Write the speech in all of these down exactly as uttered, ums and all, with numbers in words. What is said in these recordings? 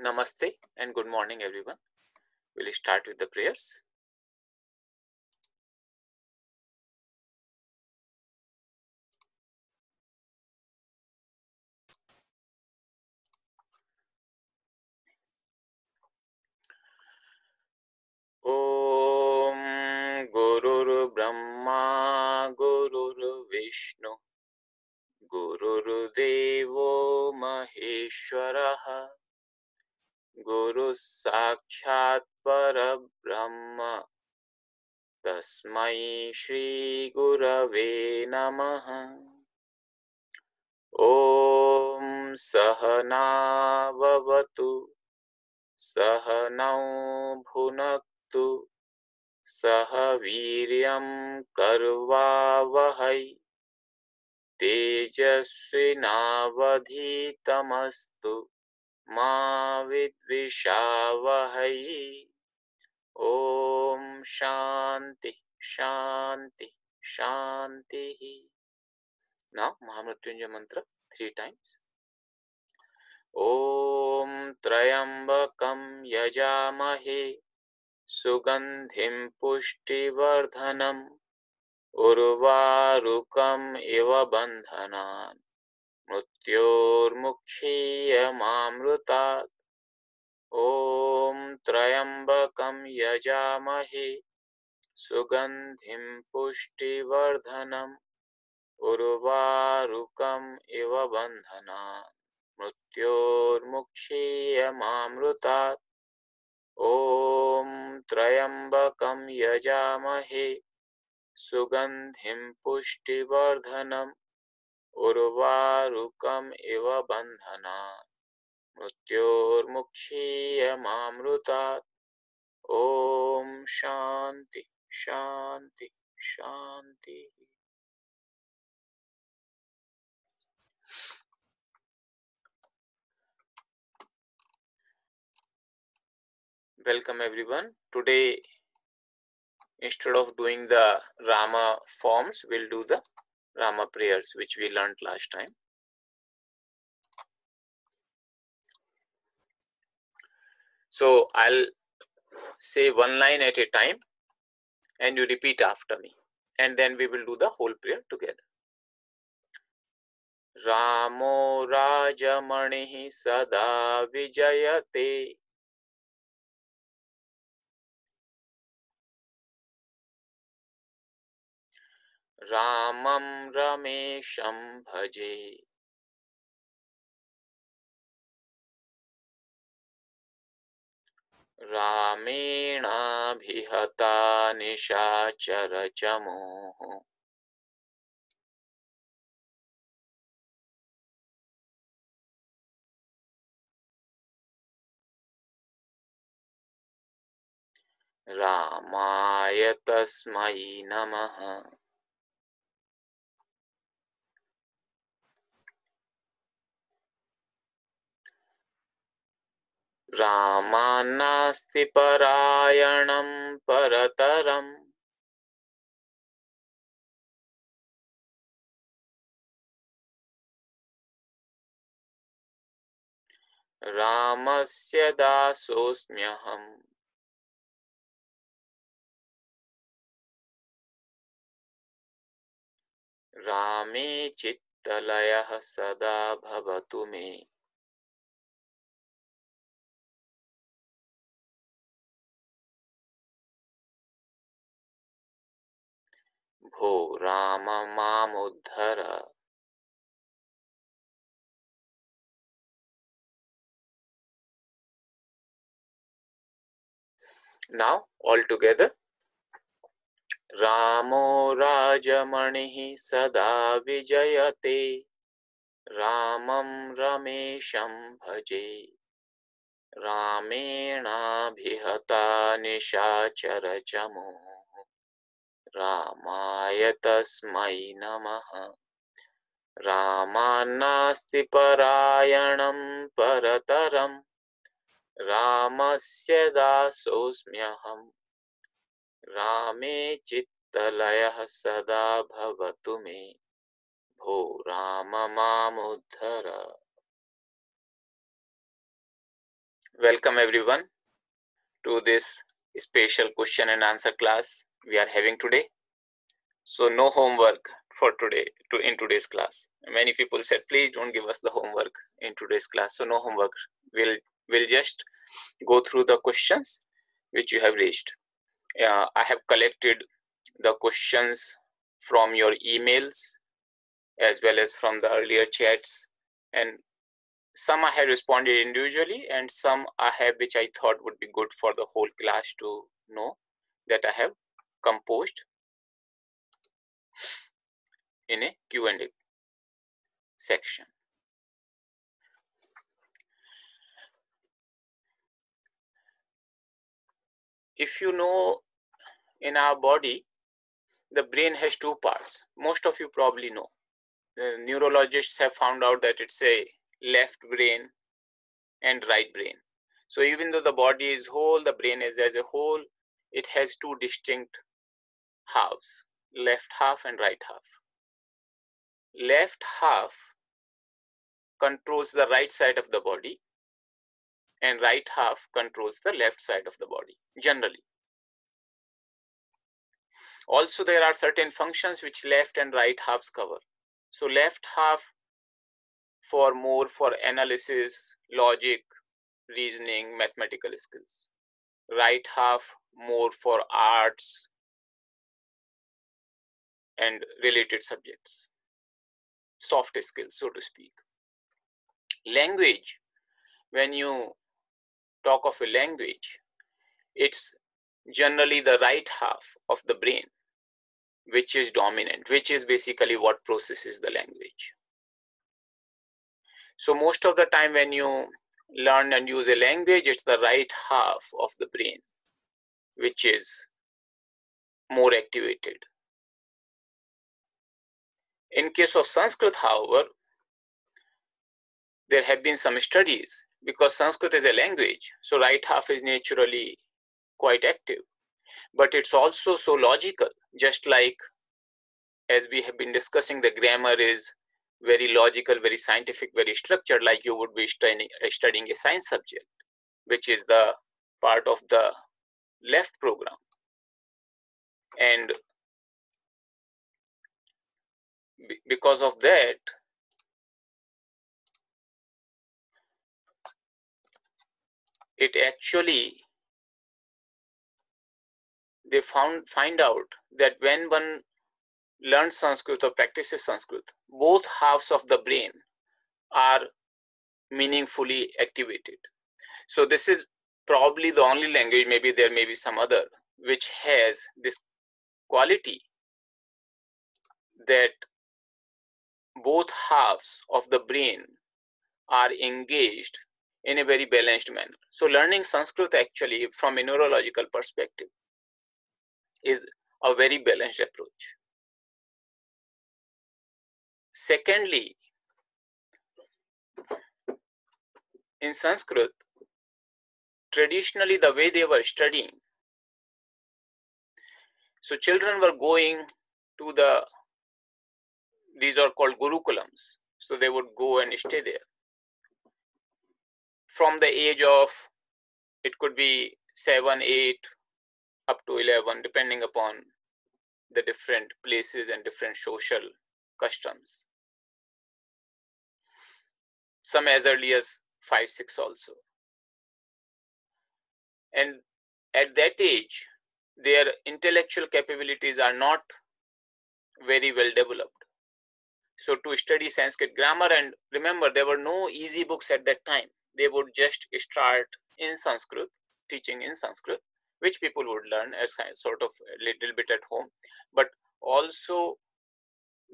Namaste and good morning everyone. We'll start with the prayers. Om Gurur Brahma Gurur Vishnu Gurur Devo Maheshwaraha Guru Sakshat Parabrahma Tasmai Shri Gurave Namaha. Om Sahana Bhavatu Sahanau Bhunaktu Sahaviryam Karvavahai Tejasvinavadhitamastu मा विद्विषावहै. ओम शांति शांति शांति. Now महामृत्युंजय मंत्र three times. ओम त्रयंबकं यजामहे सुगंधिं पुष्टिवर्धनम् उर्वारुकम् इव बन्धनान् मृत्योर्मुक्षीयमामृतात्. ॐ त्रयंबकं यजामहे सुगंधिं पुष्टिवर्धनम् उर्वारुकम् इव बन्धनात् मृत्योर्मुक्षीयमामृतात्. ॐ त्रयंबकं यजामहे सुगंधिं पुष्टिवर्धनम् उर्वारुकम् इव बन्धनात् मृत्योर्मुक्षीयमामृतात्. ओम शांति शांति शांति. Welcome everyone. Today, instead of doing the Rama forms, we'll do the Rama prayers which we learned last time. So I'll say one line at a time and you repeat after me, and then we will do the whole prayer together. Ramo Rajamanihi Sada Vijayate. Ramam Ramesham Bhaje. Ramena Bhihata Nishachara Chamoh. Ramaya Tasmai Namaha. रामानास्ति परायणं परतरम् रामस्य दासोऽस्म्यहम्. रामे चित्तलयः सदा भवतु मे. भो राम माम उद्धर. Now all together. रामो राजमणिः सदा विजयते रामं रमेशं भजे रामेणाभिहता निशाचर चमोः. रामाय तस्मै नमः. रामानास्ति परायणं परतरं रामस्य दासोऽस्म्यहम्. रामे चित्तलयः सदा भवतु मे. भो Ram मामुद्धर. Welcome everyone to this special question and answer class we are having today. So no homework for today to in today's class. Many people said please don't give us the homework in today's class. So no homework. We'll we'll just go through the questions which you have raised. Uh, I have collected the questions from your emails as well as from the earlier chats, and some I have responded individually and some I have which I thought would be good for the whole class to know, that I have composed in a Q and A section. If you know, in our body, the brain has two parts. Most of you probably know. The neurologists have found out that it's a left brain and right brain. So even though the body is whole, the brain is as a whole, it has two distinct halves, left half and right half. Left half controls the right side of the body and right half controls the left side of the body, generally. Also, there are certain functions which left and right halves cover. So left half for more for analysis, logic, reasoning, mathematical skills. Right half more for arts and related subjects, soft skills, so to speak. Language, when you talk of a language, it's generally the right half of the brain which is dominant, which is basically what processes the language. So most of the time when you learn and use a language, it's the right half of the brain which is more activated. In case of Sanskrit, however, there have been some studies, because Sanskrit is a language, so right half is naturally quite active, but it's also so logical, just like as we have been discussing, the grammar is very logical, very scientific, very structured, like you would be studying, studying a science subject, which is the part of the left program. And because of that, it actually, they found find out that when one learns Sanskrit or practices Sanskrit, both halves of the brain are meaningfully activated. So this is probably the only language, maybe there may be some other, which has this quality that both halves of the brain are engaged in a very balanced manner. So learning Sanskrit actually, from a neurological perspective, is a very balanced approach. Secondly, in Sanskrit, traditionally the way they were studying, so children were going to the, these are called gurukulams, so they would go and stay there. From the age of, it could be seven, eight, up to eleven, depending upon the different places and different social customs. Some as early as five, six also. And at that age, their intellectual capabilities are not very well developed. So to study Sanskrit grammar, and remember, there were no easy books at that time. They would just start in Sanskrit, teaching in Sanskrit, which people would learn as sort of a little bit at home. But also,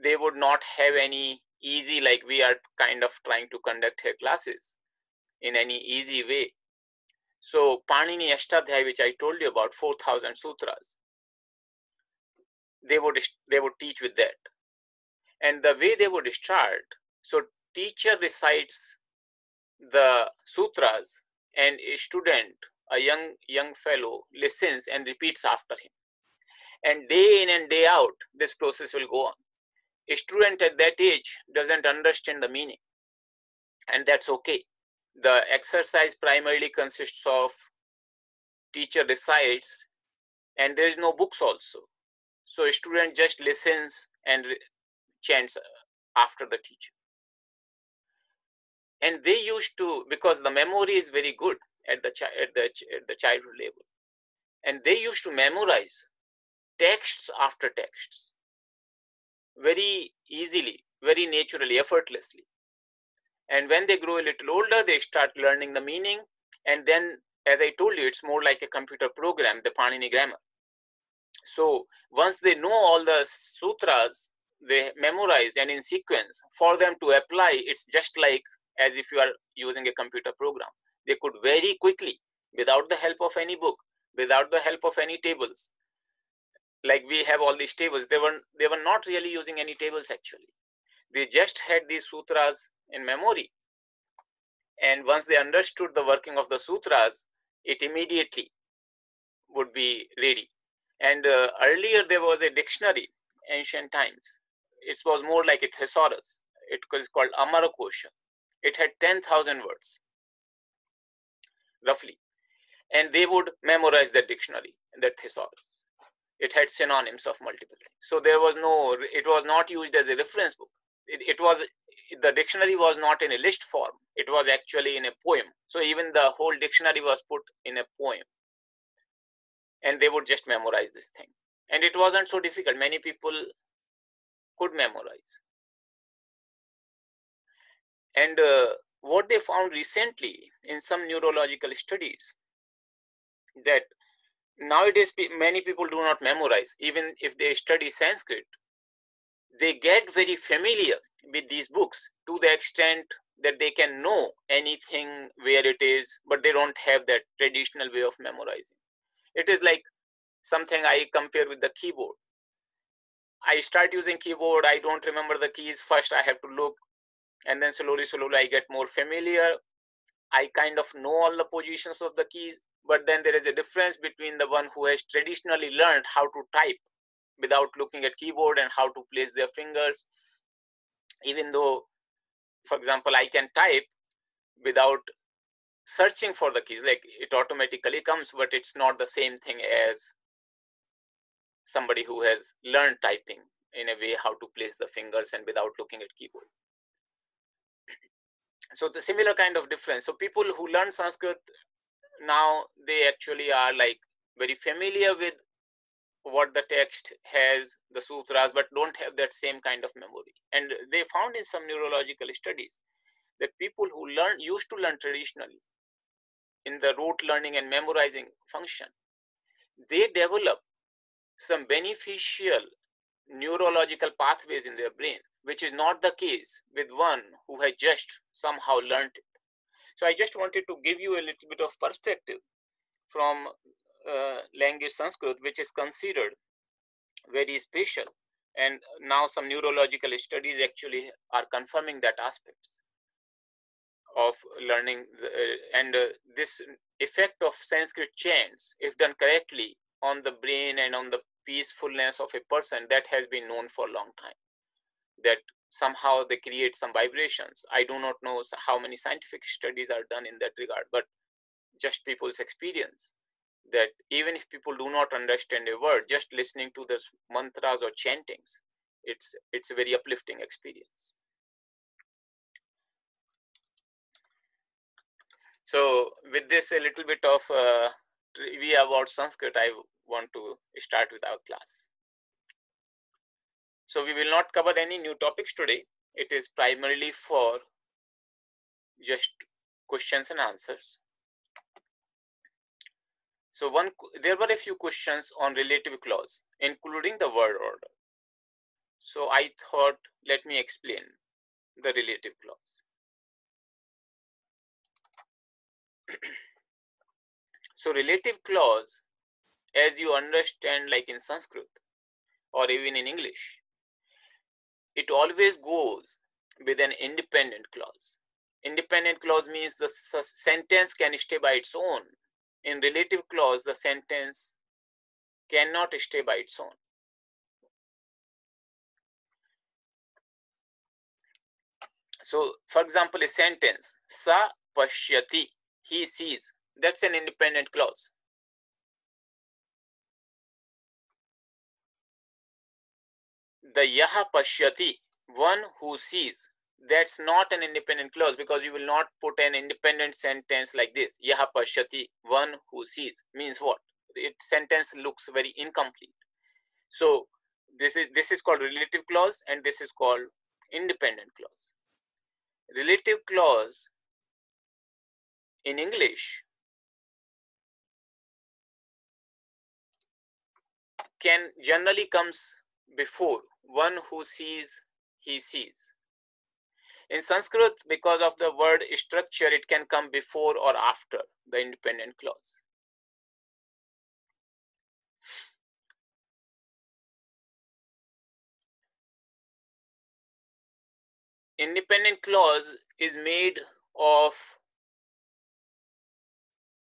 they would not have any easy, like we are kind of trying to conduct her classes in any easy way. So Panini Ashtadhyayi, which I told you about, four thousand sutras, they would, they would teach with that. And the way they would start, so teacher recites the sutras and a student, a young, young fellow, listens and repeats after him. And day in and day out, this process will go on. A student at that age doesn't understand the meaning, and that's okay. The exercise primarily consists of teacher recites, and there is no books also. So a student just listens and chants after the teacher. And they used to, because the memory is very good at the, chi at the, ch at the childhood level, and they used to memorize texts after texts very easily, very naturally, effortlessly. And when they grow a little older, they start learning the meaning. And then, as I told you, it's more like a computer program, the Panini grammar. So once they know all the sutras, they memorize and in sequence, for them to apply, it's just like as if you are using a computer program. They could very quickly, without the help of any book, without the help of any tables. Like we have all these tables, they were, they were not really using any tables actually. They just had these sutras in memory. And once they understood the working of the sutras, it immediately would be ready. And uh, earlier there was a dictionary, ancient times. It was more like a thesaurus. It was called Amarakosha. It had ten thousand words, roughly. And they would memorize that dictionary, that thesaurus. It had synonyms of multiple things. So there was no, it was not used as a reference book. It, it was, the dictionary was not in a list form. It was actually in a poem. So even the whole dictionary was put in a poem. And they would just memorize this thing. And it wasn't so difficult. Many people could memorize. And uh, what they found recently in some neurological studies, that nowadays many people do not memorize. Even if they study Sanskrit, they get very familiar with these books to the extent that they can know anything where it is, but they don't have that traditional way of memorizing. It is like something I compare with the keyboard. I start using keyboard, I don't remember the keys. First I have to look, and then slowly, slowly I get more familiar. I kind of know all the positions of the keys, but then there is a difference between the one who has traditionally learned how to type without looking at keyboard and how to place their fingers. Even though, for example, I can type without searching for the keys, like it automatically comes, but it's not the same thing as somebody who has learned typing in a way how to place the fingers and without looking at keyboard. So the similar kind of difference. So people who learn Sanskrit now, they actually are like very familiar with what the text has, the sutras, but don't have that same kind of memory. And they found in some neurological studies that people who learn, used to learn traditionally in the rote learning and memorizing function, they develop some beneficial neurological pathways in their brain, which is not the case with one who had just somehow learned it. So I just wanted to give you a little bit of perspective from Uh, language Sanskrit, which is considered very special, and now some neurological studies actually are confirming that aspects of learning the, uh, and uh, this effect of Sanskrit chants, if done correctly, on the brain and on the peacefulness of a person, that has been known for a long time, that somehow they create some vibrations. I do not know how many scientific studies are done in that regard, but just people's experience, that even if people do not understand a word, just listening to this mantras or chantings, it's, it's a very uplifting experience. So with this, a little bit of uh, trivia about Sanskrit, I want to start with our class. So we will not cover any new topics today. It is primarily for just questions and answers. So one, there were a few questions on relative clause, including the word order. So I thought, let me explain the relative clause. So relative clause, as you understand, like in Sanskrit or even in English, it always goes with an independent clause. Independent clause means the sentence can stay by its own. In relative clause, the sentence cannot stay by its own. So, for example, a sentence, Sa pashyati, he sees. That's an independent clause. The yaha pashyati, one who sees, that's not an independent clause, because you will not put an independent sentence like this. Yaha pashyati, one who sees, means what? It sentence looks very incomplete. So this is this is called relative clause, and this is called independent clause. Relative clause in English can generally comes before one who sees, he sees. In Sanskrit, because of the word structure, it can come before or after the independent clause. Independent clause is made of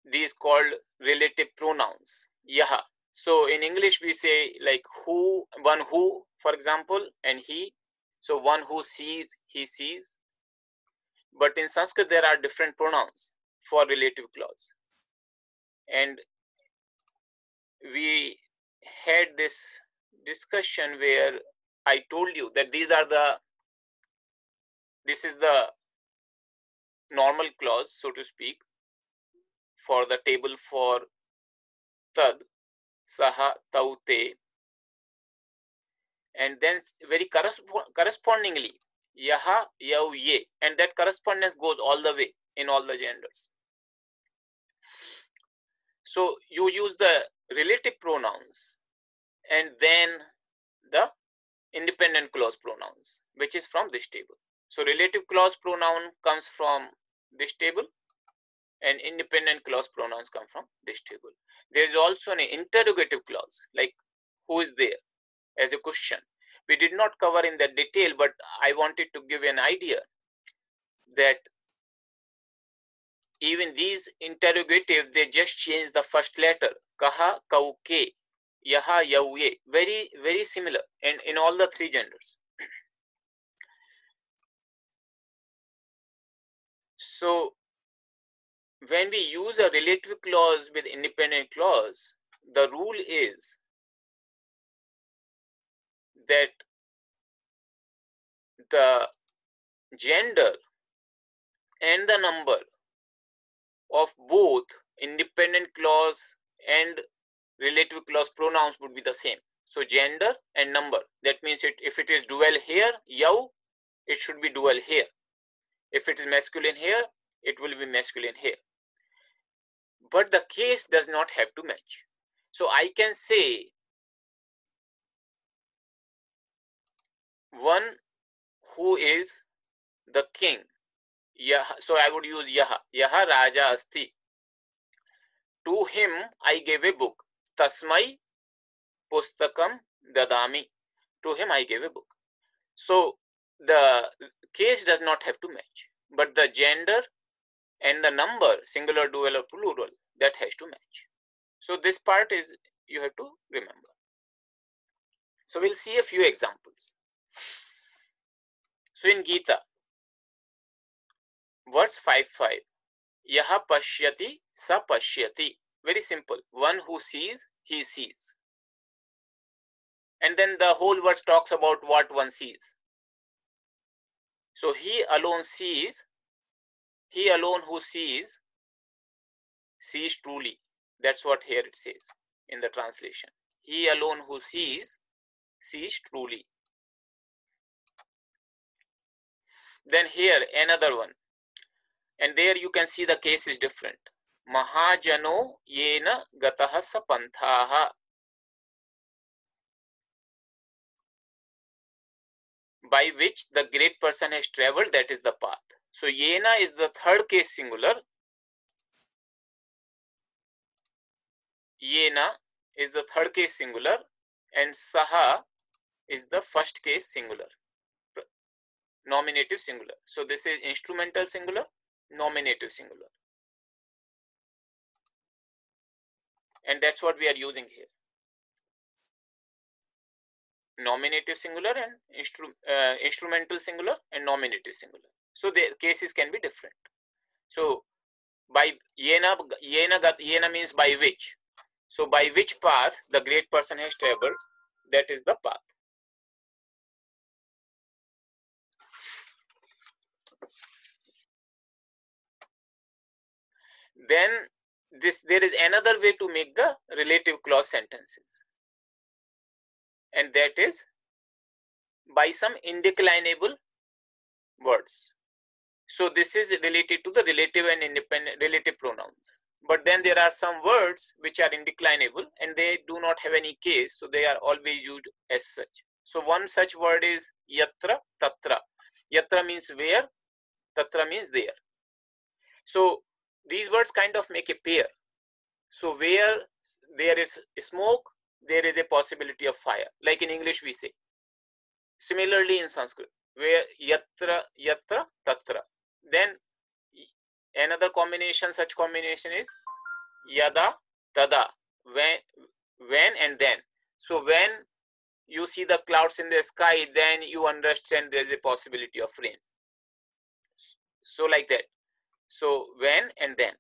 these called relative pronouns. Yaha. So in English, we say like who, one who, for example, and he. So one who sees, he sees. But in Sanskrit, there are different pronouns for relative clause. And we had this discussion where I told you that these are the, this is the normal clause, so to speak, for the table for tad, saha, tau, te. And then very correspondingly, yaha, yau, ye. And that correspondence goes all the way in all the genders. So you use the relative pronouns and then the independent clause pronouns, which is from this table. So relative clause pronoun comes from this table, and independent clause pronouns come from this table. There is also an interrogative clause, like who is there, as a question. We did not cover in that detail, but I wanted to give an idea that even these interrogative, they just change the first letter. Kaha, kau, ke, yaha, yau, ye. Very, very similar, and in all the three genders. So when we use a relative clause with independent clause, the rule is that the gender and the number of both independent clause and relative clause pronouns would be the same. So gender and number. That means it, if it is dual here, yau, it should be dual here. If it is masculine here, it will be masculine here. But the case does not have to match. So I can say one who is the king. Yaha, so I would use yaha. Yaha Raja Asti. To him I gave a book. Tasmai Pustakam Dadami. To him I gave a book. So the case does not have to match. But the gender and the number, singular, dual or plural, that has to match. So this part is, you have to remember. So we'll see a few examples. So in Gita, verse five five, yaha pashyati sa pashyati. Very simple. One who sees, he sees. And then the whole verse talks about what one sees. So he alone sees, he alone who sees, sees truly. That's what here it says in the translation. He alone who sees, sees truly. Then here another one, and there you can see the case is different. Mahajano yena gataha sapanthaha. By which the great person has traveled, that is the path. So yena is the third case singular. Yena is the third case singular, and saha is the first case singular, nominative singular. So this is instrumental singular, nominative singular. And that's what we are using here. Nominative singular and instru uh, instrumental singular and nominative singular. So the cases can be different. So by yena, yena, yena means by which. So by which path the great person has traveled, that is the path. Then this, there is another way to make the relative clause sentences, and that is by some indeclinable words. So this is related to the relative and independent relative pronouns. But then there are some words which are indeclinable and they do not have any case, so they are always used as such. So one such word is yatra, tatra. Yatra means where, tatra means there. So these words kind of make a pair. So where there is smoke, there is a possibility of fire. Like in English we say. Similarly in Sanskrit, where yatra, yatra, tatra. Then another combination, such combination is yada, tada, when, when and then. So when you see the clouds in the sky, then you understand there is a possibility of rain. So like that. So when and then,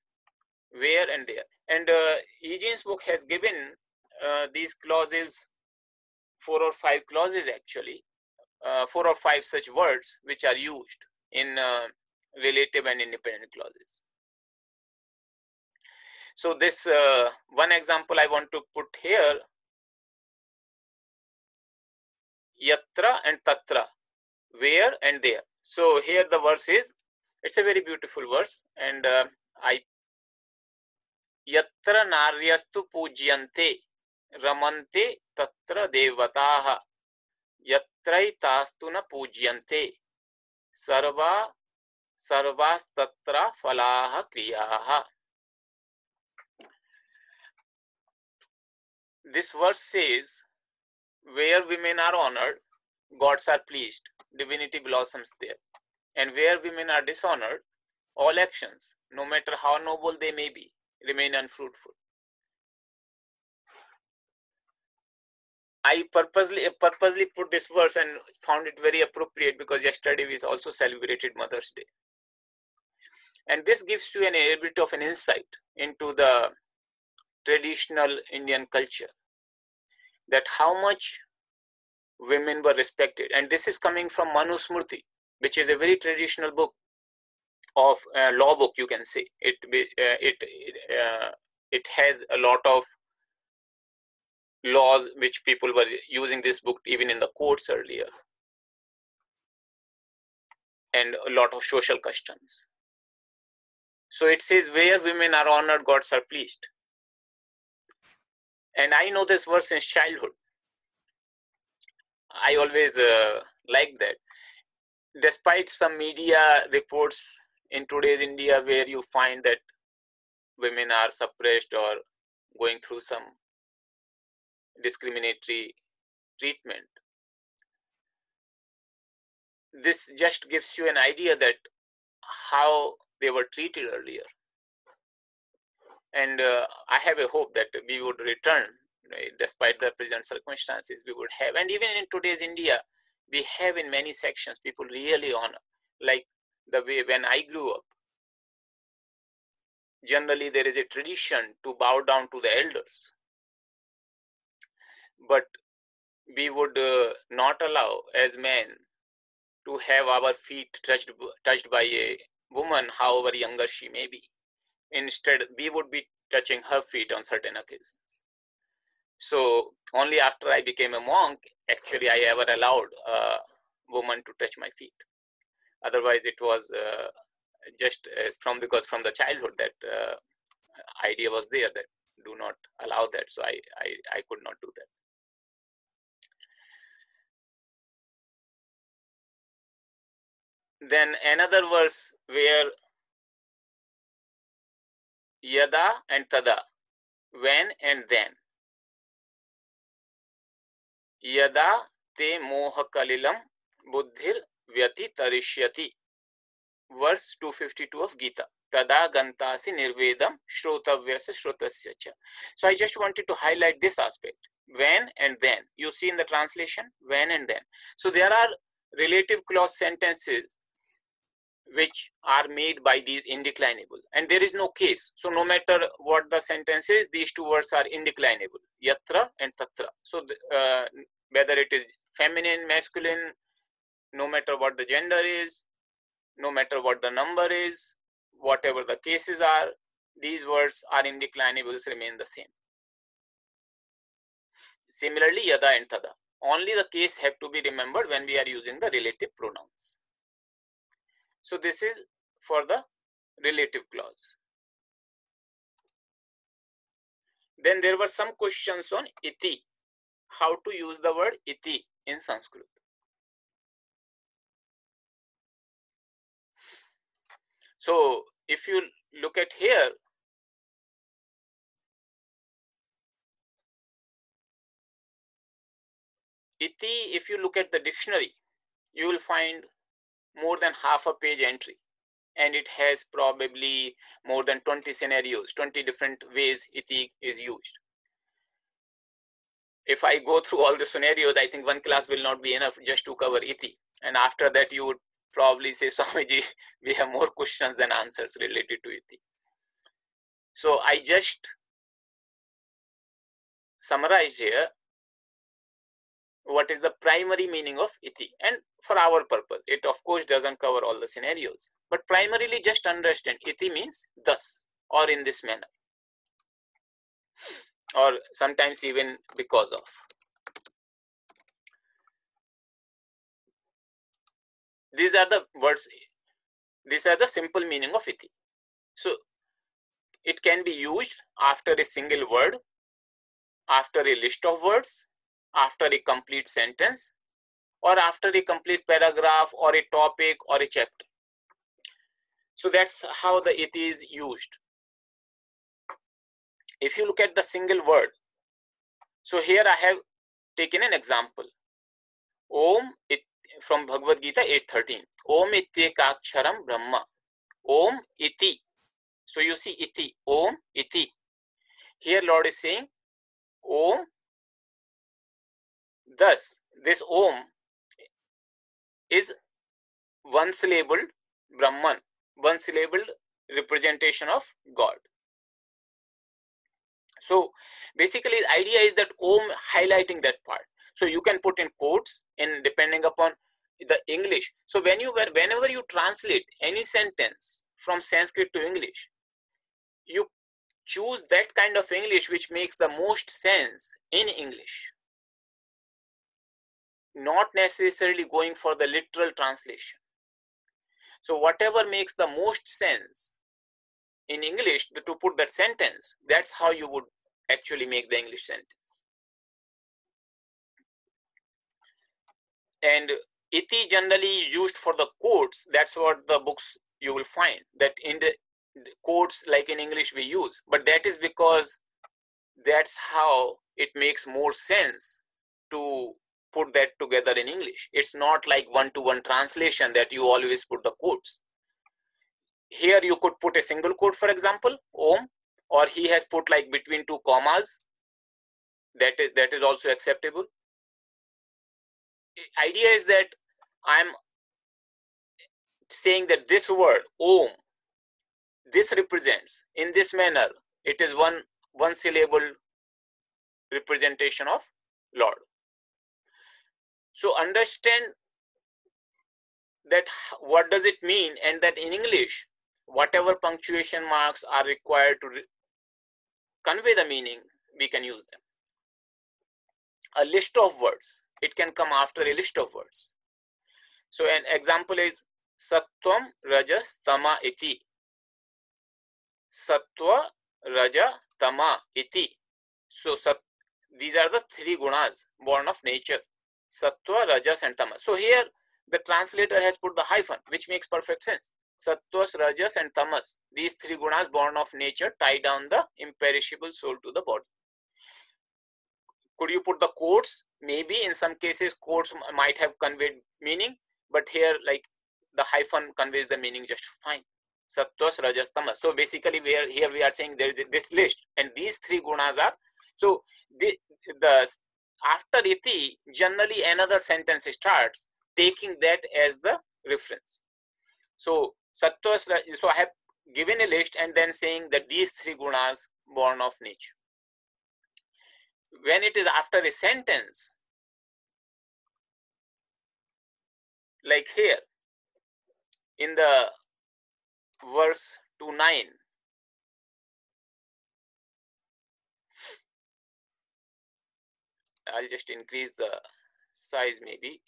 where and there. And uh, Egenes' book has given uh, these clauses, four or five clauses actually, uh, four or five such words which are used in uh, relative and independent clauses. So this uh, one example I want to put here, yatra and tatra, where and there. So here the verse is, it's a very beautiful verse, and uh, I yatra naryastu pujyante ramante tatra devataha yatraitastu na pujyante sarva sarvas tatra falaha kriyaha. This verse says, where women are honored, gods are pleased, divinity blossoms there. And where women are dishonored, all actions, no matter how noble they may be, remain unfruitful. I purposely purposely put this verse and found it very appropriate because yesterday we also celebrated Mother's Day. And this gives you an, a bit of an insight into the traditional Indian culture, that how much women were respected. And this is coming from Manusmriti, which is a very traditional book of uh, law book, you can say. It uh, it uh, it has a lot of laws which people were using this book even in the courts earlier, and a lot of social customs. So it says, where women are honored, gods are pleased. And I know this verse since childhood. I always uh, like that. Despite some media reports in today's India where you find that women are suppressed or going through some discriminatory treatment, this just gives you an idea that how they were treated earlier. And uh, I have a hope that we would return, right? Despite the present circumstances we would have. And even in today's India, we have in many sections people really honor, like the way when I grew up, generally there is a tradition to bow down to the elders, but we would uh, not allow as men to have our feet touched, touched by a woman, however younger she may be. Instead, we would be touching her feet on certain occasions. So only after I became a monk, actually, I ever allowed a woman to touch my feet. Otherwise, it was uh, just as from because from the childhood that uh, idea was there that do not allow that. So I, I, I could not do that. Then another verse where yada and tada, when and then. Yada te moha kalilam buddhir vyati tarishyati. Verse two fifty-two of Gita. Tada gantasi nirvedam shrotavyasa shrotasyacha. So I just wanted to highlight this aspect. When and then. You see in the translation, when and then. So there are relative clause sentences which are made by these indeclinable, and there is no case. So no matter what the sentence is, these two words are indeclinable, yatra and tatra. So uh, whether it is feminine, masculine, no matter what the gender is, no matter what the number is, whatever the cases are, these words are indeclinables, remain the same. Similarly, yada and tada. Only the case have to be remembered when we are using the relative pronouns. So this is for the relative clause. Then there were some questions on iti, how to use the word iti in Sanskrit. So if you look at here, iti, if you look at the dictionary, you will find more than half a page entry, and it has probably more than twenty scenarios, twenty different ways iti is used. If I go through all the scenarios, I think one class will not be enough just to cover iti. And after that, you would probably say, Swamiji, we have more questions than answers related to iti. So I just summarized here what is the primary meaning of iti, and for our purpose it of course doesn't cover all the scenarios, but primarily just understand iti means thus, or in this manner, or sometimes even because of. These are the words, these are the simple meaning of iti. So it can be used after a single word, after a list of words, after a complete sentence, or after a complete paragraph, or a topic, or a chapter. So that's how the iti is used. If you look at the single word, so here I have taken an example. Om, it, from Bhagavad Gita eight thirteen. Om ityekaksharam brahma. Om iti. So you see iti. Om iti. Here Lord is saying Om. Thus, this Om is one syllabled Brahman, one syllabled representation of God. So basically the idea is that Om highlighting that part. So you can put in quotes in depending upon the English. So when you were, whenever you translate any sentence from Sanskrit to English, you choose that kind of English which makes the most sense in English. Not necessarily going for the literal translation. So whatever makes the most sense in English to put that sentence, that's how you would actually make the English sentence. And iti generally used for the quotes. That's what the books you will find, that in the quotes like in English we use, but that is because that's how it makes more sense to put that together in English. It's not like one-to-one translation that you always put the quotes. Here you could put a single quote, for example, Om, or he has put like between two commas. That is, that is also acceptable. The idea is that I'm saying that this word, Om, this represents in this manner. It is one, one syllable representation of Lord. So understand that what does it mean, and that in English, whatever punctuation marks are required to re convey the meaning, we can use them. A list of words, it can come after a list of words. So an example is Sattvam Rajas Tama Iti. Sattva Raja Tama Iti. So sat these are the three gunas born of nature. Sattva, Rajas and Tamas. So here the translator has put the hyphen, which makes perfect sense. Sattva, Rajas and Tamas. These three gunas born of nature tie down the imperishable soul to the body. Could you put the quotes? Maybe in some cases quotes might have conveyed meaning, but here like the hyphen conveys the meaning just fine. Sattva, Rajas, Tamas. So basically we are, here we are saying there is this list, and these three gunas are. So the, the after iti, generally another sentence starts, taking that as the reference. So Sattva, so I have given a list and then saying that these three gunas born of nature. When it is after a sentence, like here, in the verse two nine, I'll just increase the size maybe.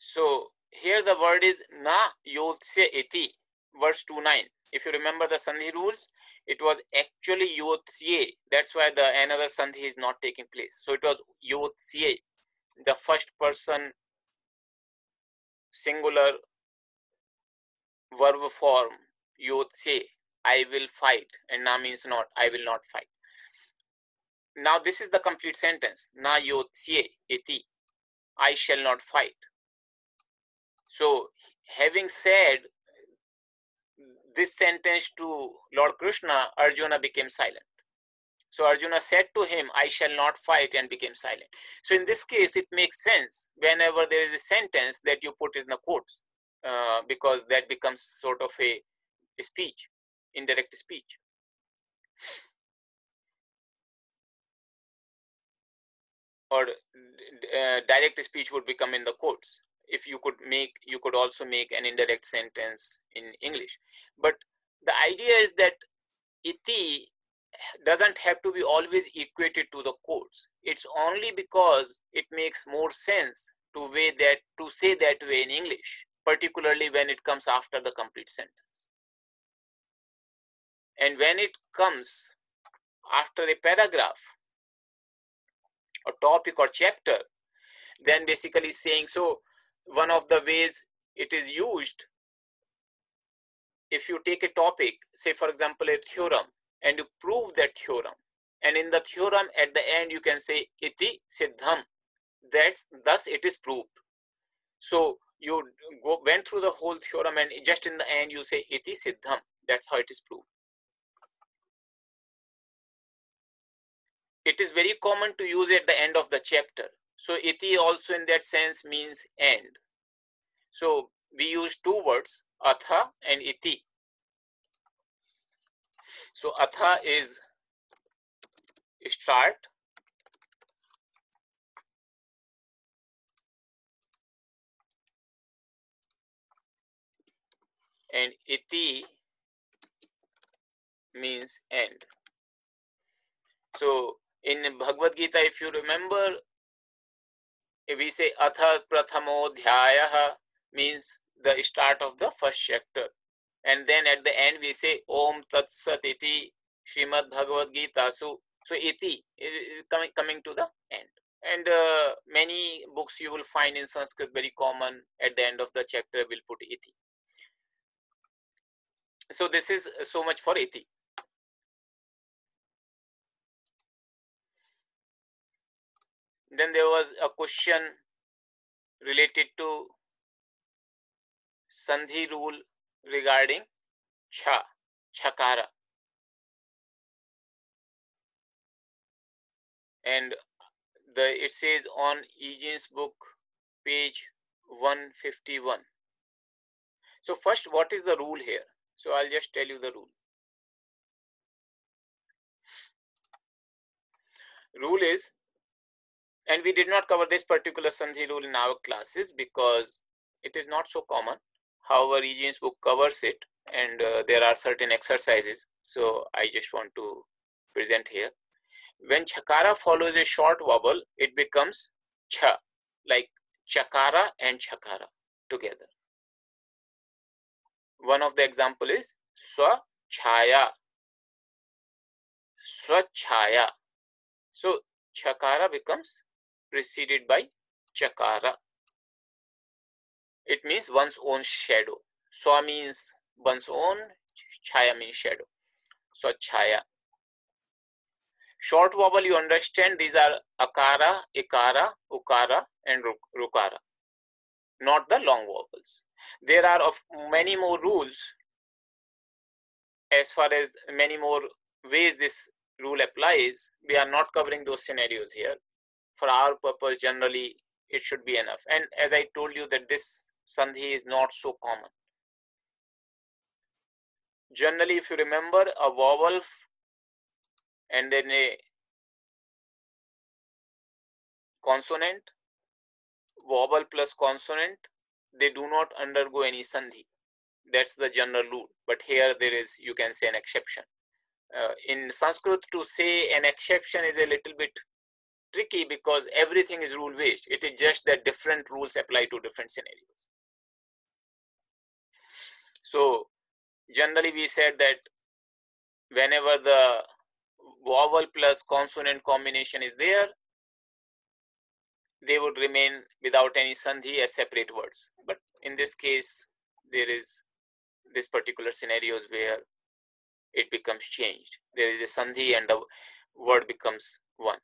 So here the word is na yotse iti, verse two nine. If you remember the Sandhi rules, it was actually yotsye. That's why the another Sandhi is not taking place. So it was yotsye, the first person singular verb form, yotse, I will fight, and na means not, I will not fight. Now this is the complete sentence, na yotsye iti, I shall not fight. So having said this sentence to Lord Krishna, Arjuna became silent. So Arjuna said to him, I shall not fight, and became silent. So in this case, it makes sense whenever there is a sentence that you put in the quotes, uh, because that becomes sort of a, a speech, indirect speech. Or uh, direct speech would become in the quotes. If you could make, you could also make an indirect sentence in English. But the idea is that iti doesn't have to be always equated to the quotes. It's only because it makes more sense to way that to say that way in English, particularly when it comes after the complete sentence. And when it comes after a paragraph, or topic or chapter, then basically saying, so one of the ways it is used, if you take a topic, say for example a theorem, and you prove that theorem, and in the theorem at the end you can say iti siddham, that's thus it is proved. So you go went through the whole theorem and just in the end you say iti siddham, that's how it is proved. It is very common to use at the end of the chapter. So iti also in that sense means end. So we use two words, atha and iti. So atha is start, and iti means end. So in Bhagavad Gita, if you remember, we say atha prathamodhyaya, means the start of the first chapter. And then at the end we say Om Tat Sat Iti Srimad Bhagavad Gita. So, so iti is coming, coming to the end. And uh, many books you will find in Sanskrit, very common, at the end of the chapter will put iti. So this is so much for iti. Then there was a question related to Sandhi rule regarding cha, chakara. And the, it says on Egenes' book, page one fifty-one. So first, what is the rule here? So I'll just tell you the rule. Rule is, and we did not cover this particular Sandhi rule in our classes because it is not so common. However, Egenes' book covers it, and uh, there are certain exercises. So I just want to present here. When chakara follows a short vowel, it becomes cha, like chakara and chakara together. One of the example is swa chaya, swa chaya. So chakara becomes preceded by chakara. It means one's own shadow. Swa means one's own, chaya means shadow. So chaya. Short vowel, you understand, these are akara, ikara, ukara, and rukara. Not the long vowels. There are of many more rules as far as many more ways this rule applies, we are not covering those scenarios here. For our purpose, generally, it should be enough. And as I told you that this sandhi is not so common. Generally, if you remember, a vowel and then a consonant, vowel plus consonant, they do not undergo any sandhi. That's the general rule. But here there is, you can say, an exception. Uh, in Sanskrit, to say an exception is a little bit tricky because everything is rule-based. It is just that different rules apply to different scenarios. So generally we said that whenever the vowel plus consonant combination is there, they would remain without any sandhi as separate words. But in this case, there is this particular scenarios where it becomes changed. There is a sandhi and the word becomes one.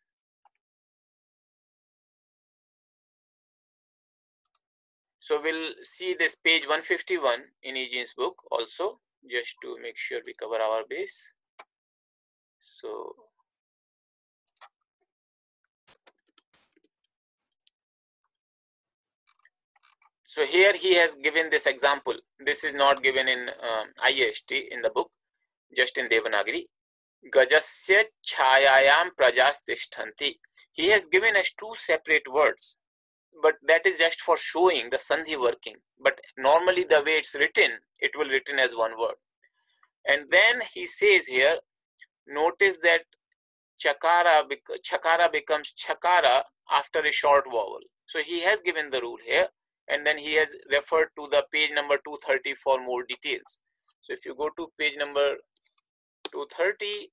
So we'll see this page one fifty-one in Egenes' book also, just to make sure we cover our base. So So here he has given this example. This is not given in um, I A S T in the book, just in Devanagari. Gajasya chhayayam prajastishtanti. He has given us two separate words, but that is just for showing the sandhi working. But normally the way it's written, it will written as one word. And then he says here, notice that chakara, chakara becomes chakara after a short vowel. So he has given the rule here. And then he has referred to the page number two thirty for more details. So if you go to page number two thirty,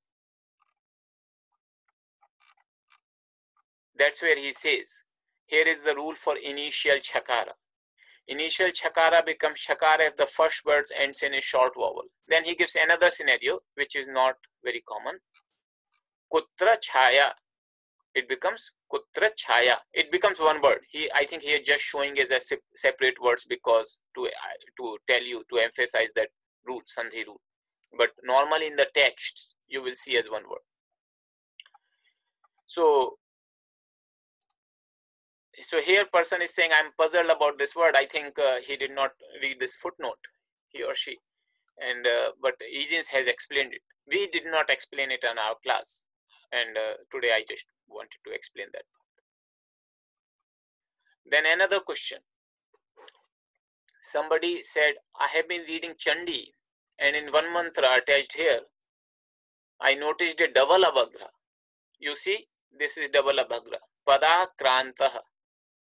that's where he says, here is the rule for initial chakara. Initial chakara becomes chakara if the first word ends in a short vowel. Then he gives another scenario, which is not very common. Kutra chhaya. It becomes kutra chhaya. It becomes one word. He, I think he is just showing as a separate words because to, to tell you, to emphasize that root, sandhi root. But normally in the text, you will see as one word. So, so here person is saying, I'm puzzled about this word. I think uh, he did not read this footnote, he or she. And, uh, but Egenes has explained it. We did not explain it in our class. And uh, today I just wanted to explain that. Then another question. Somebody said, I have been reading Chandi and in one mantra attached here, I noticed a double avagra. You see, this is double avagra. Pada krantaha,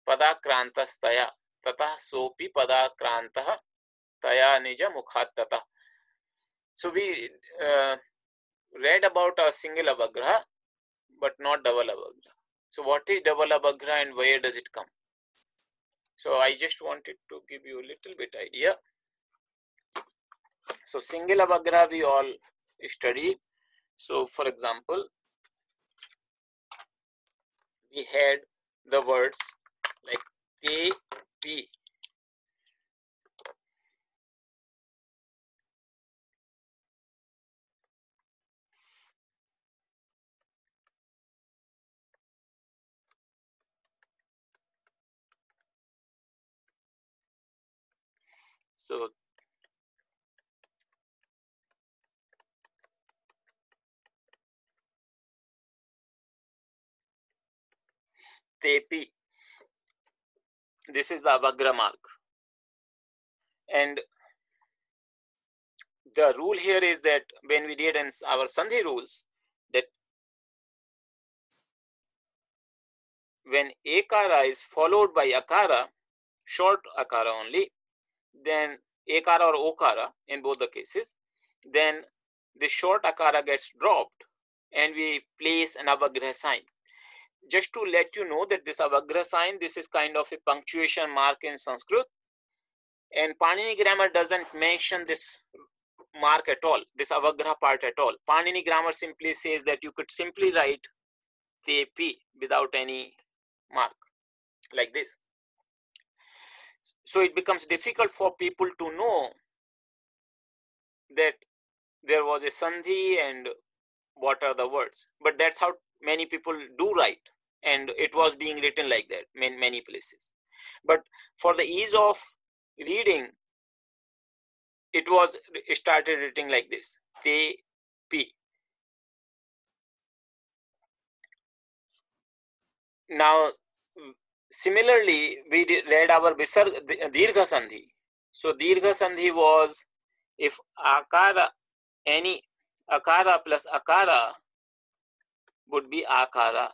pada krantastaya, tatah sopi pada krantaha, taya nija mukhatata. So we uh, read about a single avagraha, but not double avagraha. So what is double avagraha and where does it come? So I just wanted to give you a little bit idea. So single avagraha we all studied. So for example, we had the words like te, pi. So, tepi, this is the avagra mark. And the rule here is that when we did in our sandhi rules, that when ekara is followed by akara, short akara only, then ekara or okara in both the cases, then the short akara gets dropped and we place an avagraha sign. Just to let you know that this avagraha sign, this is kind of a punctuation mark in Sanskrit. And Panini grammar doesn't mention this mark at all, this avagraha part at all. Panini grammar simply says that you could simply write T P without any mark like this. So it becomes difficult for people to know that there was a sandhi and what are the words. But that's how many people do write, and it was being written like that in many places. But for the ease of reading, it was started written like this: te pi. Now, similarly, we read our Visarga Dirgha Sandhi. So, Dirgha Sandhi was if Akara, any Akara plus Akara would be Akara.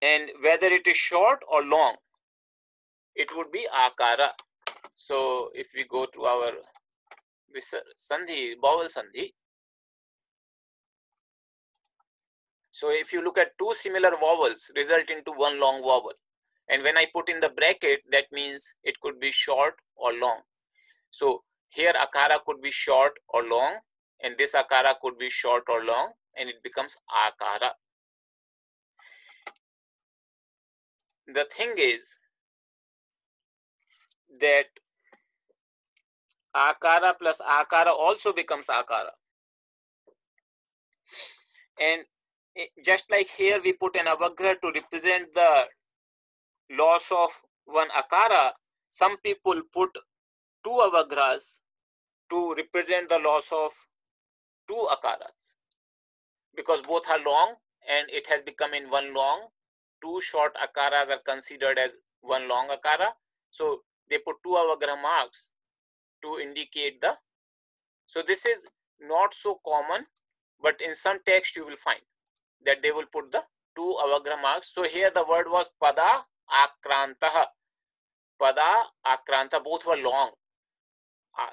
And whether it is short or long, it would be Akara. So, if we go to our Visarga Sandhi, Vowel Sandhi, so if you look at two similar vowels result into one long vowel. And when I put in the bracket, that means it could be short or long. So here Akara could be short or long, and this Akara could be short or long, and it becomes Akara. The thing is that Akara plus Akara also becomes Akara. And just like here we put an avagraha to represent the loss of one Akara, some people put two avagrahas to represent the loss of two Akaras, because both are long and it has become in one long. Two short Akaras are considered as one long Akara, so they put two avagraha marks to indicate the. So this is not so common, but in some text you will find that they will put the two avagraha marks. So here the word was pada akrantaha. Pada akranta, both were long,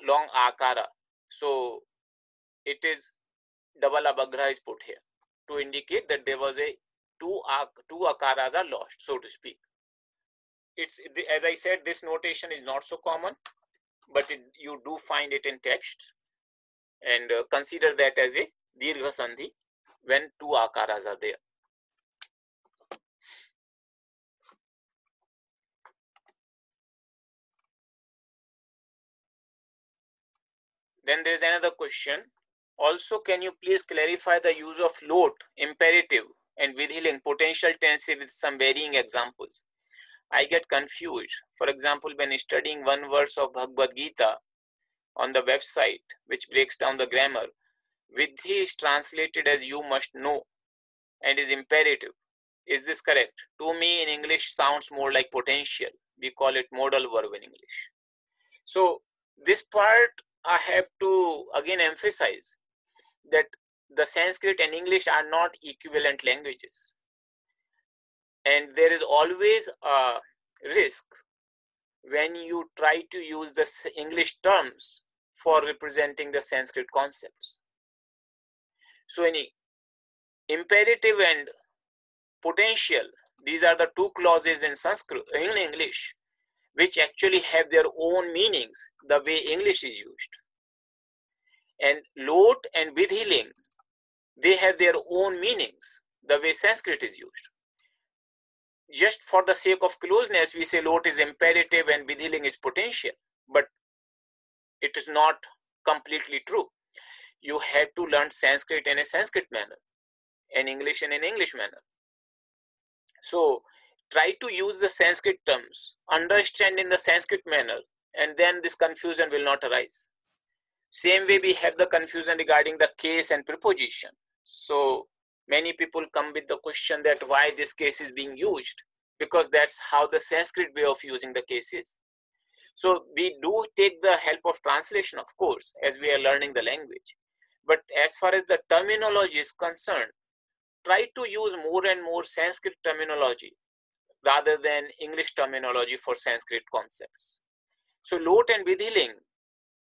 long akara. So it is double avagraha is put here to indicate that there was a two two akaras are lost, so to speak. It's, as I said, this notation is not so common, but it, you do find it in text, and uh, consider that as a dirgha sandhi when two akaras are there. Then there is another question. Also, can you please clarify the use of lot, imperative, and vidhiling potential tenses with some varying examples? I get confused. For example, when studying one verse of Bhagavad Gita on the website, which breaks down the grammar, vidhi is translated as "you must know" and is imperative. Is this correct? To me, in English, sounds more like potential. We call it modal verb in English. So this part I have to again emphasize that the Sanskrit and English are not equivalent languages, and there is always a risk when you try to use the English terms for representing the Sanskrit concepts. So any imperative and potential, these are the two clauses in Sanskrit, in English, which actually have their own meanings the way English is used. And lot and vidhiling, they have their own meanings the way Sanskrit is used. Just for the sake of closeness, we say lot is imperative and vidhiling is potential, but it is not completely true. You have to learn Sanskrit in a Sanskrit manner and English in an English manner. So try to use the Sanskrit terms, understand in the Sanskrit manner, and then this confusion will not arise. Same way we have the confusion regarding the case and preposition. So many people come with the question that why this case is being used, because that's how the Sanskrit way of using the case is. So we do take the help of translation, of course, as we are learning the language. But as far as the terminology is concerned, try to use more and more Sanskrit terminology rather than English terminology for Sanskrit concepts. So lot and vidhiling,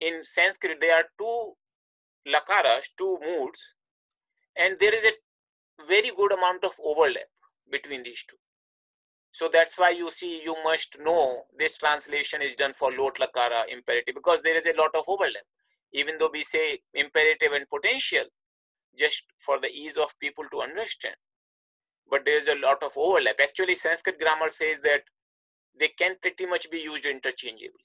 in Sanskrit, there are two lakaras, two moods, and there is a very good amount of overlap between these two. So that's why you see "you must know," this translation is done for lot lakara imperative, because there is a lot of overlap. Even though we say imperative and potential, just for the ease of people to understand, but there is a lot of overlap. Actually, Sanskrit grammar says that they can pretty much be used interchangeably.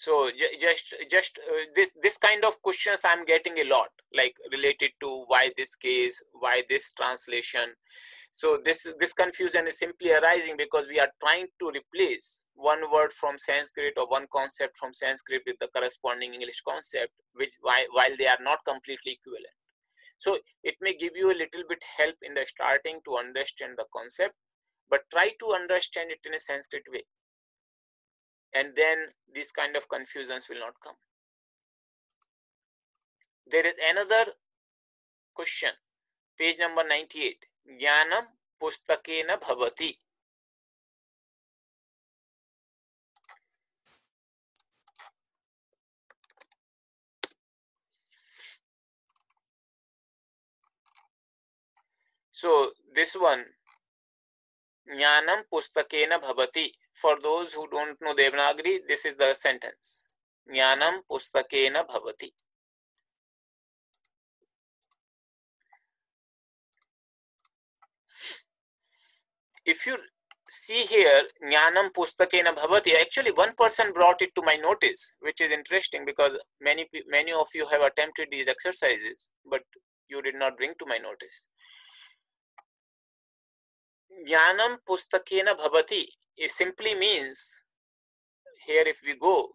So just just uh, this this kind of questions I'm getting a lot, like related to why this case, why this translation. So this this confusion is simply arising because we are trying to replace one word from Sanskrit or one concept from Sanskrit with the corresponding English concept, which why while they are not completely equivalent. So it may give you a little bit help in the starting to understand the concept, but try to understand it in a Sanskrit way. And then these kind of confusions will not come. There is another question, page number ninety-eight. Jnanam pustakena bhavati. So this one, Jnanam pustakena bhavati. For those who don't know Devanagari, this is the sentence. Jnanam pustakena bhavati. If you see here, Jnanam pustakena bhavati, actually one person brought it to my notice, which is interesting because many, many of you have attempted these exercises, but you did not bring to my notice. Jnanam pustakena bhavati. It simply means, here if we go,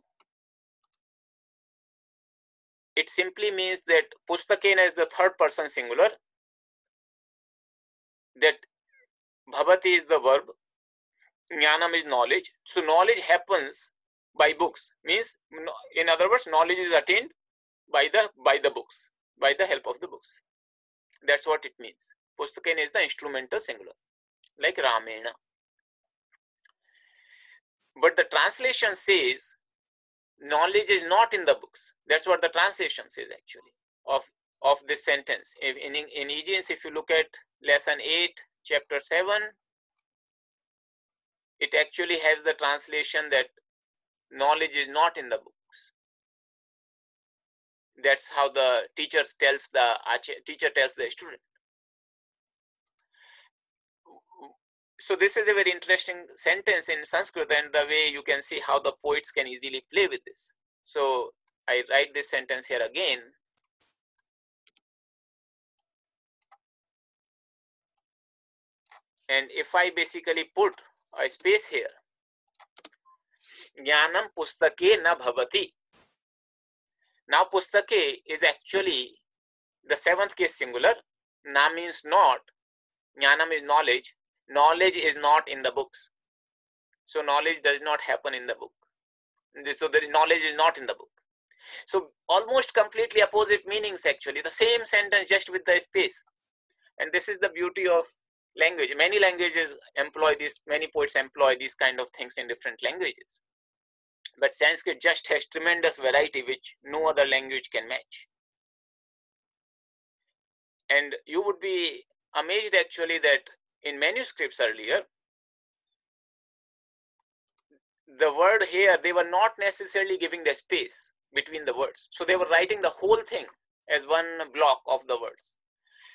it simply means that pustakena is the third person singular, that bhavati is the verb, jnanam is knowledge. So knowledge happens by books, means in other words, knowledge is attained by the, by the books, by the help of the books. That's what it means. Pustakena is the instrumental singular, like Ramena. But the translation says knowledge is not in the books. That's what the translation says actually of, of this sentence. If in, in Egenes, if you look at lesson eight, chapter seven, it actually has the translation that knowledge is not in the books. That's how the teacher tells the, teacher tells the student. So this is a very interesting sentence in Sanskrit, and the way you can see how the poets can easily play with this. So I write this sentence here again. And if I basically put a space here, Jnanam pustake na bhavati. Now pustake is actually the seventh case singular. Na means not. Jnanam is knowledge. Knowledge is not in the books. So knowledge does not happen in the book. So the knowledge is not in the book. So almost completely opposite meanings actually. The same sentence just with the space. And this is the beauty of language. Many languages employ this, many poets employ these kind of things in different languages. But Sanskrit just has tremendous variety which no other language can match. And you would be amazed actually that in manuscripts earlier, the word here, they were not necessarily giving the space between the words. So they were writing the whole thing as one block of the words.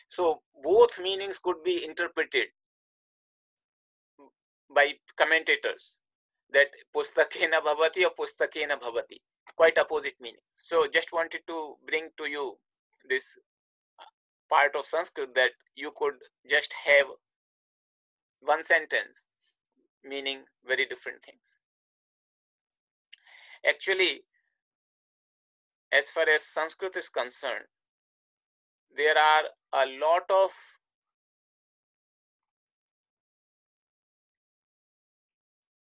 So both meanings could be interpreted by commentators that pustakena bhavati or pustakena bhavati, quite opposite meanings. So just wanted to bring to you this part of Sanskrit that you could just have one sentence meaning very different things. Actually, as far as Sanskrit is concerned, there are a lot of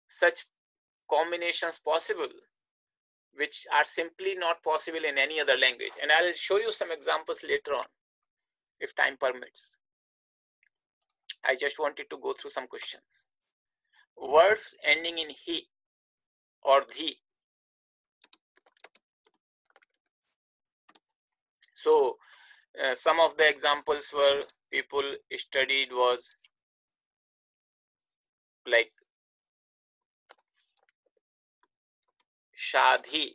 such combinations possible, which are simply not possible in any other language. And I'll show you some examples later on, if time permits. I just wanted to go through some questions. Words ending in he or the. So uh, some of the examples were people studied was like shadhi,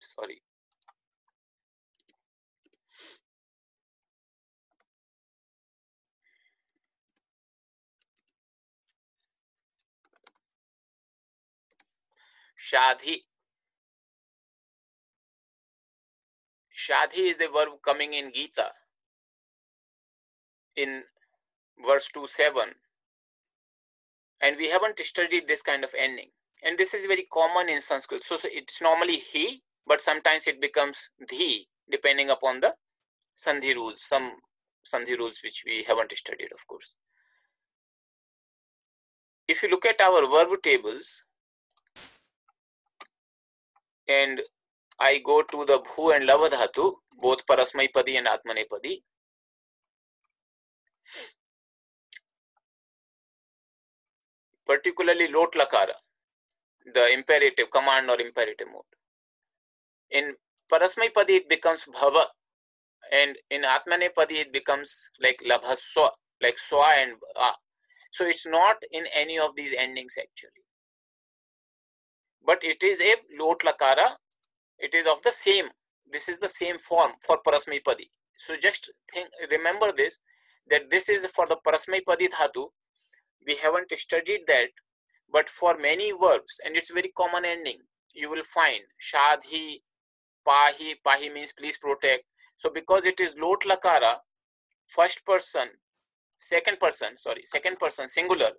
sorry. Shadhi. Shadhi is a verb coming in Gita in verse two seven. And we haven't studied this kind of ending. And this is very common in Sanskrit. So, so it's normally he, but sometimes it becomes dhi, depending upon the Sandhi rules, some Sandhi rules which we haven't studied, of course. If you look at our verb tables, and I go to the Bhu and Lavadhatu, both Parasmaipadi and Atmanepadi. Particularly Lot Lakara, the imperative, command or imperative mode. In Parasmaipadi it becomes Bhava, and in Atmanepadi it becomes like Labhaswa, like Swa and A. So it's not in any of these endings actually. But it is a Lot Lakara. It is of the same. This is the same form for Parasmaipadi. So just think, remember this, that this is for the Parasmaipadi Dhatu. We haven't studied that, but for many verbs, and it's very common ending, you will find Shadhi, Pahi. Pahi means please protect. So because it is Lot Lakara, first person, second person, sorry, second person, singular,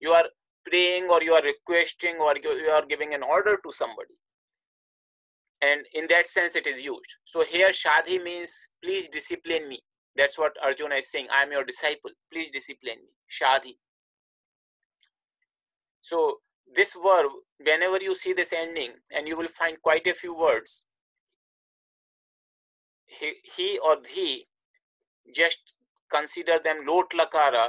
you are praying or you are requesting or you are giving an order to somebody. And in that sense, it is used. So here, Shadhi means, please discipline me. That's what Arjuna is saying. I am your disciple. Please discipline me. Shadhi. So this verb, whenever you see this ending, and you will find quite a few words, he, he or he, just consider them Lot Lakara,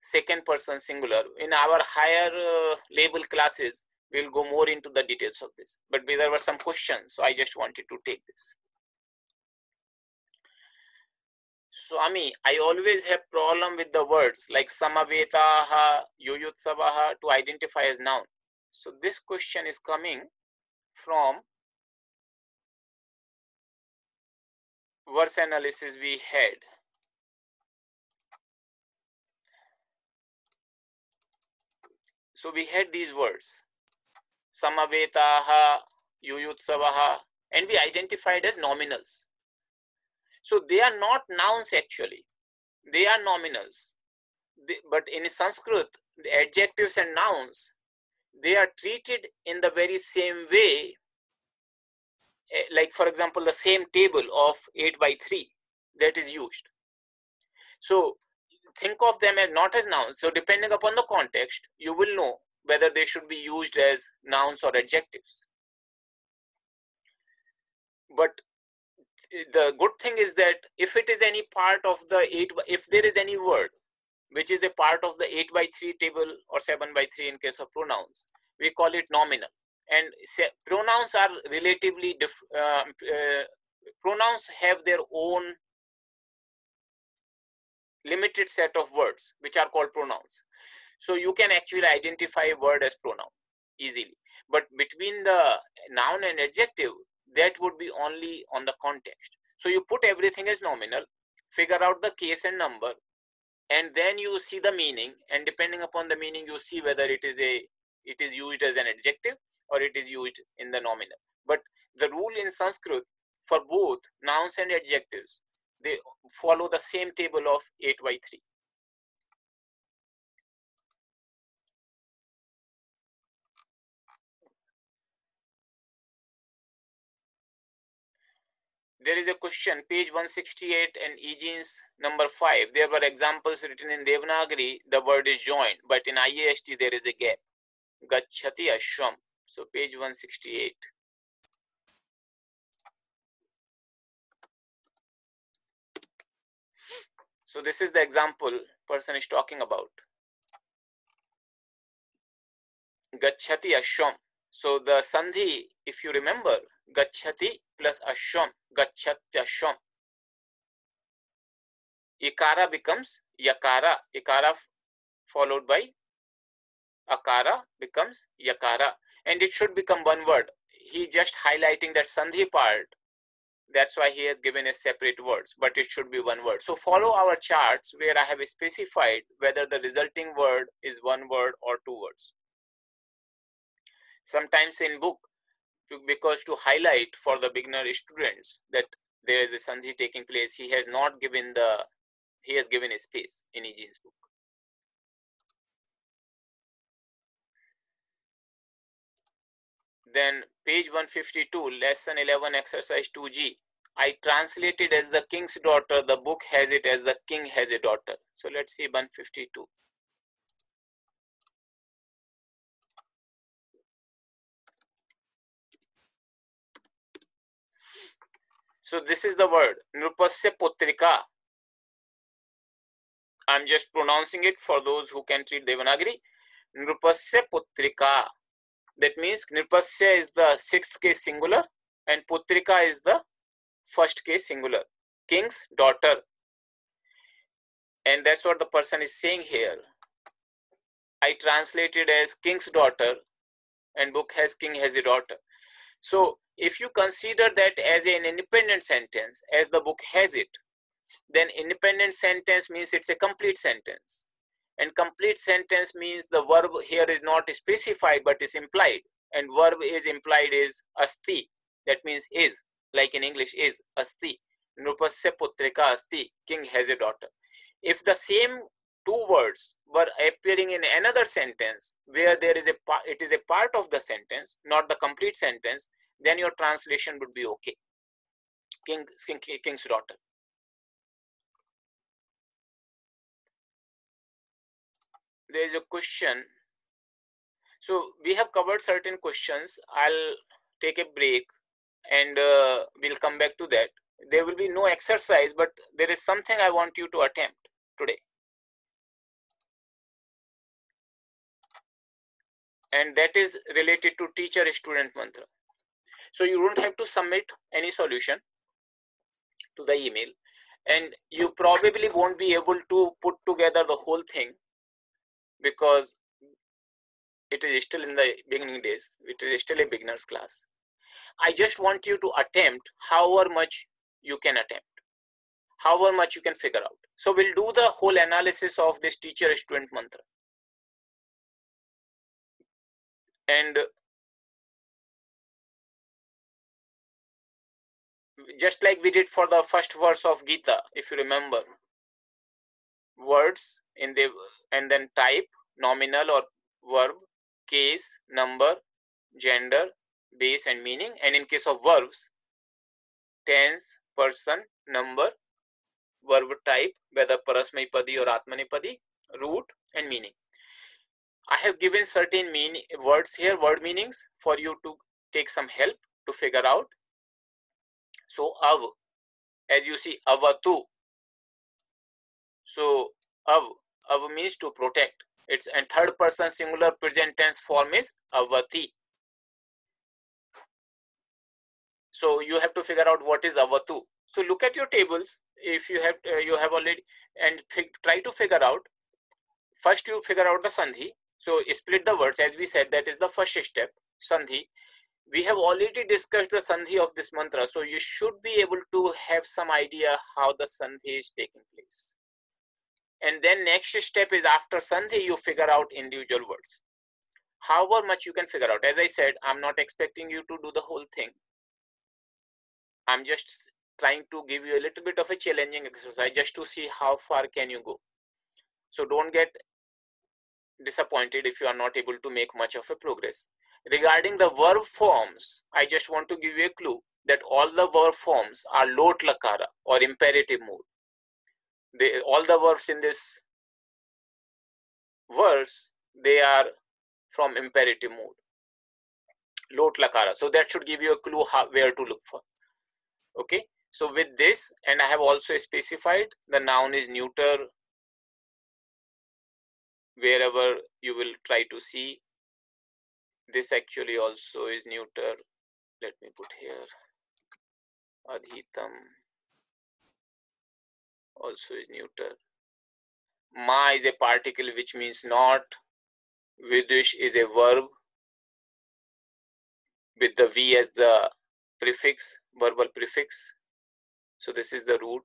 second person singular. In our higher uh, label classes, we'll go more into the details of this. But there were some questions, so I just wanted to take this. Swami, I always have problem with the words like samavetaha, yoyutsavaha to identify as noun. So this question is coming from verse analysis we had. So we had these words. Samavetaha, yuyutsavaha, and we identified as nominals. So they are not nouns actually. They are nominals. They, but in Sanskrit, the adjectives and nouns, they are treated in the very same way. Like for example, the same table of eight by three that is used. So think of them as not as nouns. So depending upon the context, you will know whether they should be used as nouns or adjectives. But the good thing is that if it is any part of the eight, if there is any word which is a part of the eight by three table or seven by three in case of pronouns, we call it nominal. And pronouns are relatively, diff, uh, uh, pronouns have their own limited set of words which are called pronouns. So you can actually identify a word as pronoun easily. But between the noun and adjective, that would be only on the context. So you put everything as nominal, figure out the case and number, and then you see the meaning. And depending upon the meaning, you see whether it is a it is used as an adjective or it is used in the nominal. But the rule in Sanskrit for both nouns and adjectives, they follow the same table of eight by three. There is a question, page one sixty-eight and Egenes number five. There were examples written in Devanagari, the word is joined, but in I A S T there is a gap. Gacchati ashram. So page one sixty-eight. So this is the example person is talking about. Gacchati ashram. So the sandhi, if you remember, Gacchati plus ashram, Gacchatyashram. Ikara becomes Yakara. Ikara followed by Akara becomes Yakara. And it should become one word. He just highlighting that sandhi part. That's why he has given us separate words. But it should be one word. So follow our charts where I have specified whether the resulting word is one word or two words. sometimes in book, to, because to highlight for the beginner students that there is a sandhi taking place, he has not given the, he has given a space in Egenes' book. Then page one fifty-two, lesson eleven, exercise two G. I translated as the king's daughter. The book has it as the king has a daughter. So let's see one fifty-two. So this is the word, Nrupasya Putrika. I'm just pronouncing it for those who can read Devanagari. Nrupasya Putrika. That means Nrupasya is the sixth case singular and Putrika is the first case singular, king's daughter. And that's what the person is saying here. I translated as king's daughter and book has king has a daughter. So if you consider that as an independent sentence, as the book has it, then independent sentence means it's a complete sentence. And complete sentence means the verb here is not specified but is implied. And verb is implied is asti. That means is. Like in English is asti. Nrupasya putrika asti. King has a daughter. If the same two words were appearing in another sentence where there is a it is a part of the sentence, not the complete sentence, then your translation would be okay. King, king king's daughter. There is a question. So we have covered certain questions. I'll take a break and uh, we'll come back to that. There will be no exercise, but there is something I want you to attempt today. And that is related to teacher-student mantra. So you don't have to submit any solution to the email. And you probably won't be able to put together the whole thing because it is still in the beginning days. It is still a beginner's class. I just want you to attempt however much you can attempt, however much you can figure out. So we'll do the whole analysis of this teacher-student mantra. And just like we did for the first verse of Gita, if you remember, words in the and then type, nominal or verb, case, number, gender, base and meaning, and in case of verbs, tense, person, number, verb type, whether parasmaipadi or atmanipadi, root and meaning. I have given certain meaning words here, word meanings for you to take some help to figure out. So av, as you see, avatu. So av, av means to protect. It's and third person singular present tense form is avati. So you have to figure out what is avatu. So look at your tables if you have uh, you have already and try to figure out. First you figure out the sandhi. So split the words, as we said, that is the first step, sandhi. We have already discussed the sandhi of this mantra, so you should be able to have some idea how the sandhi is taking place. And then next step is after sandhi, you figure out individual words. However much you can figure out. As I said, I'm not expecting you to do the whole thing. I'm just trying to give you a little bit of a challenging exercise just to see how far can you go. So don't get disappointed if you are not able to make much of a progress. Regarding the verb forms, I just want to give you a clue that all the verb forms are lot lakara or imperative mood. They, all the verbs in this verse, they are from imperative mood. Lot lakara. So that should give you a clue how, where to look for. Okay. So with this, and I have also specified the noun is neuter. Wherever you will try to see. This actually also is neuter. Let me put here. Adhitam also is neuter. Ma is a particle which means not. Vidush is a verb with the V as the prefix, verbal prefix. So this is the root.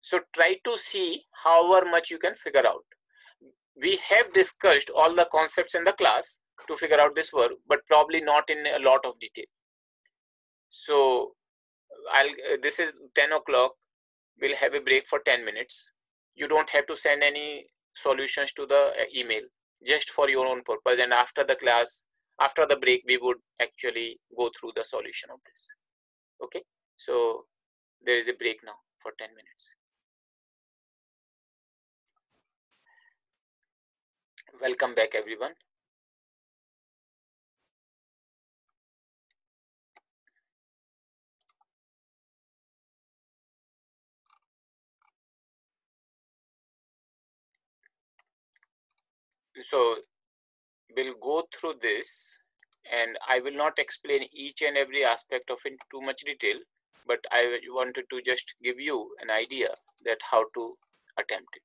So try to see however much you can figure out. We have discussed all the concepts in the class. to figure out this verb, but probably not in a lot of detail. So I'll, uh, this is ten o'clock. We'll have a break for ten minutes. You don't have to send any solutions to the uh, email, just for your own purpose. And after the class, after the break, we would actually go through the solution of this. Okay, so there is a break now for ten minutes. Welcome back, everyone. So we'll go through this, and I will not explain each and every aspect of it in too much detail, but I wanted to just give you an idea that how to attempt it.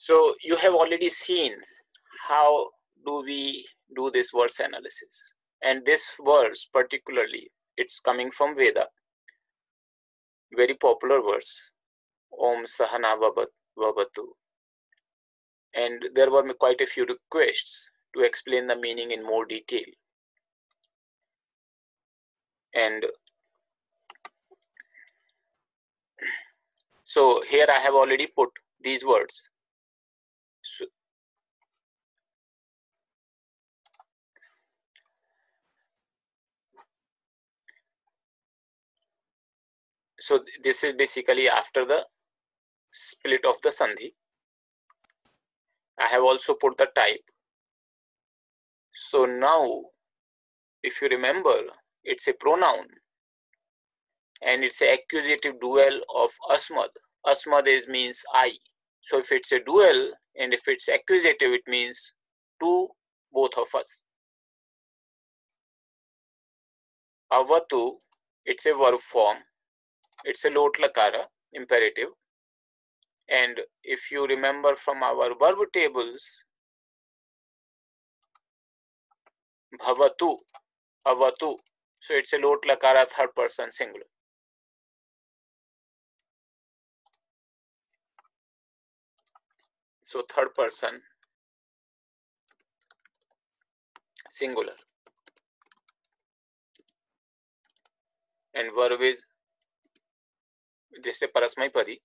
So you have already seen how do we do this verse analysis, and this verse particularly, it's coming from Veda, very popular verse, Om Sahana Vavatu. And there were quite a few requests to explain the meaning in more detail. And so here I have already put these words. So, so this is basically after the split of the sandhi. I have also put the type. So now, if you remember, it's a pronoun and it's an accusative dual of asmad. Asmad is means I. So if it's a dual and if it's accusative, it means to both of us. Avatu, it's a verb form. It's a lot lakara, imperative. And if you remember from our verb tables, bhavatu, avatu, so it's a lot lakara third person singular. So third person singular. And verb is, this is a parasmaipadi.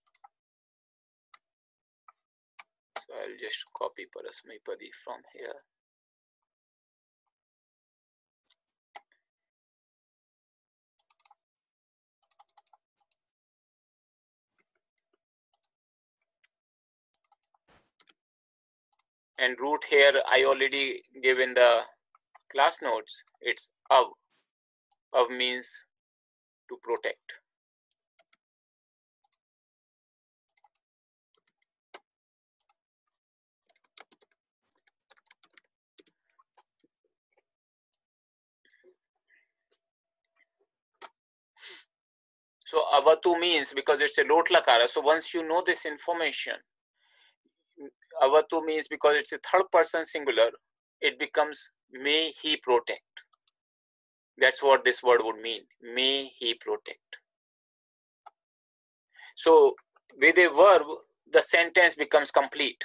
I'll just copy parasmaipadi from here. And root here, I already gave in the class notes. It's av. Av means to protect. So avatu means, because it's a lot lakara. So once you know this information, avatu means because it's a third person singular, it becomes may he protect. That's what this word would mean. May he protect. So with a verb, the sentence becomes complete.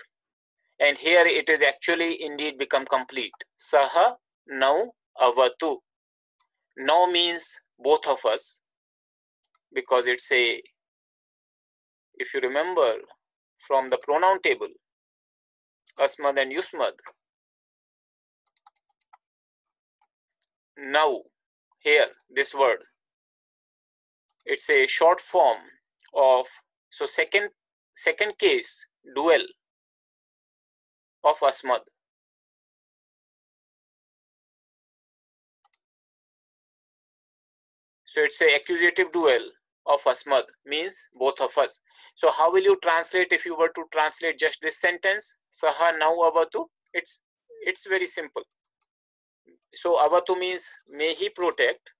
And here it is actually indeed become complete. Saha now avatu. Now means both of us. Because it's a, if you remember from the pronoun table, asmad and yusmad. Now, here, this word, it's a short form of, so second, second case, dual of asmad. So it's a accusative dual of asmad, means both of us. So how will you translate if you were to translate just this sentence? Saha now avatu. It's, it's very simple. So avatu means may he protect.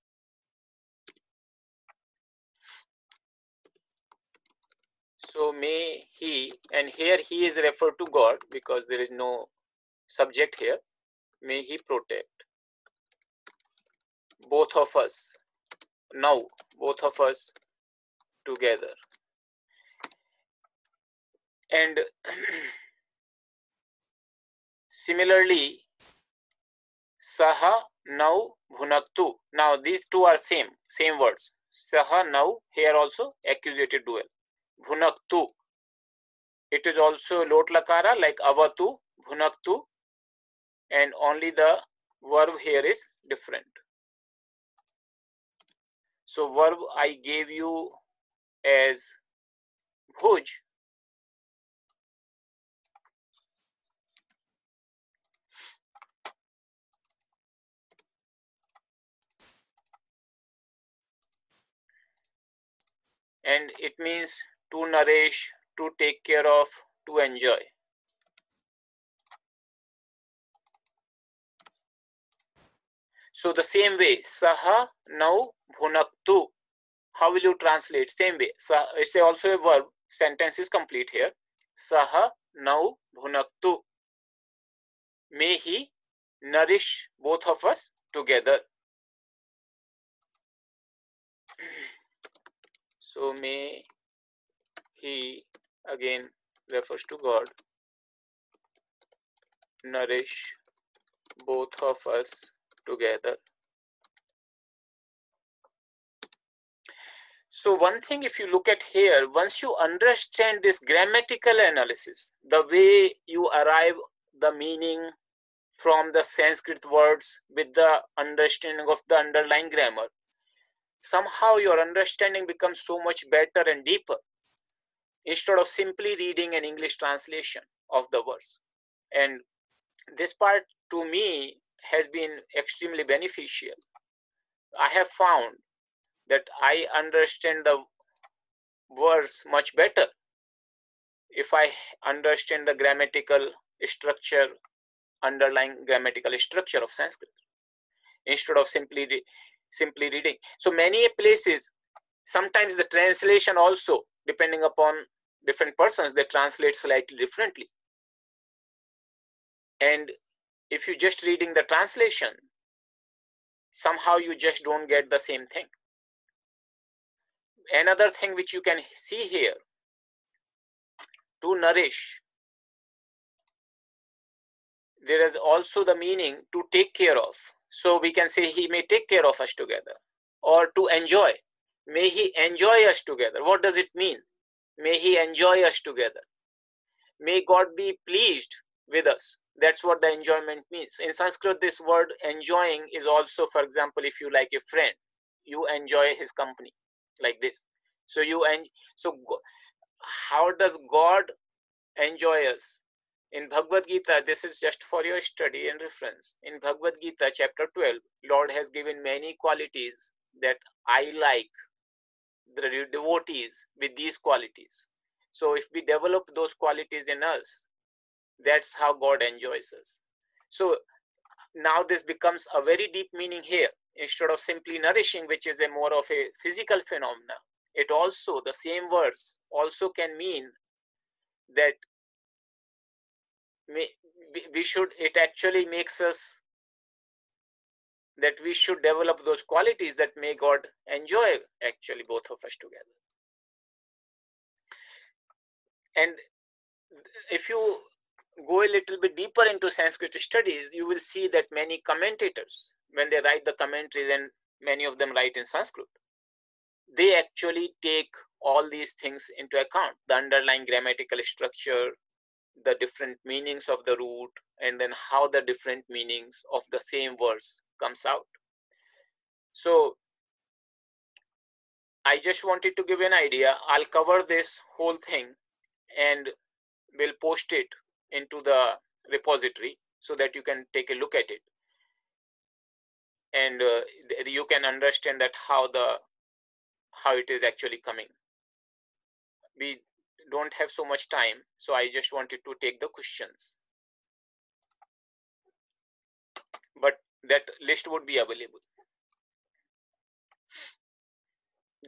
So may he, and here he is referred to God because there is no subject here. May he protect both of us. Now, both of us together. And Similarly, saha now bhunaktu. Now these two are same, same words. Saha now, here also accusative dual. Bhunaktu. It is also lot lakara like avatu, bhunaktu, and only the verb here is different. So verb I gave you as bhuj. And it means to nourish, to take care of, to enjoy. So the same way, saha now bhunaktu. How will you translate? Same way. It's also a verb. Sentence is complete here. Saha now bhunaktu. May he nourish both of us together. So may he, again refers to God, nourish both of us together. So one thing, if you look at here, once you understand this grammatical analysis, the way you arrive the meaning from the Sanskrit words with the understanding of the underlying grammar, somehow your understanding becomes so much better and deeper instead of simply reading an English translation of the verse. And this part to me has been extremely beneficial. I have found that I understand the verse much better if I understand the grammatical structure, underlying grammatical structure of Sanskrit, instead of simply re simply reading. So many places, sometimes the translation also, depending upon different persons, they translate slightly differently. And if you're just reading the translation, somehow you just don't get the same thing. Another thing which you can see here, to nourish. There is also the meaning to take care of. So we can say he may take care of us together, or to enjoy. May he enjoy us together. What does it mean? May he enjoy us together. May God be pleased with us. That's what the enjoyment means. In Sanskrit, this word enjoying is also, for example, if you like a friend, you enjoy his company, like this. So you and so how does God enjoy us? In Bhagavad Gita, this is just for your study and reference. In Bhagavad Gita, chapter twelve, Lord has given many qualities that I like, the devotees with these qualities. So if we develop those qualities in us, that's how God enjoys us. So now this becomes a very deep meaning here. Instead of simply nourishing, which is a more of a physical phenomena, it also, the same words also can mean that we should, it actually makes us that we should develop those qualities that may God enjoy actually both of us together. And if you go a little bit deeper into Sanskrit studies, you will see that many commentators, when they write the commentaries, and many of them write in Sanskrit, they actually take all these things into account, the underlying grammatical structure, the different meanings of the root, and then how the different meanings of the same verse comes out. So I just wanted to give you an idea. I'll cover this whole thing and we'll post it into the repository so that you can take a look at it. And uh, you can understand that how the how it is actually coming. We don't have so much time, so I just wanted to take the questions. But that list would be available.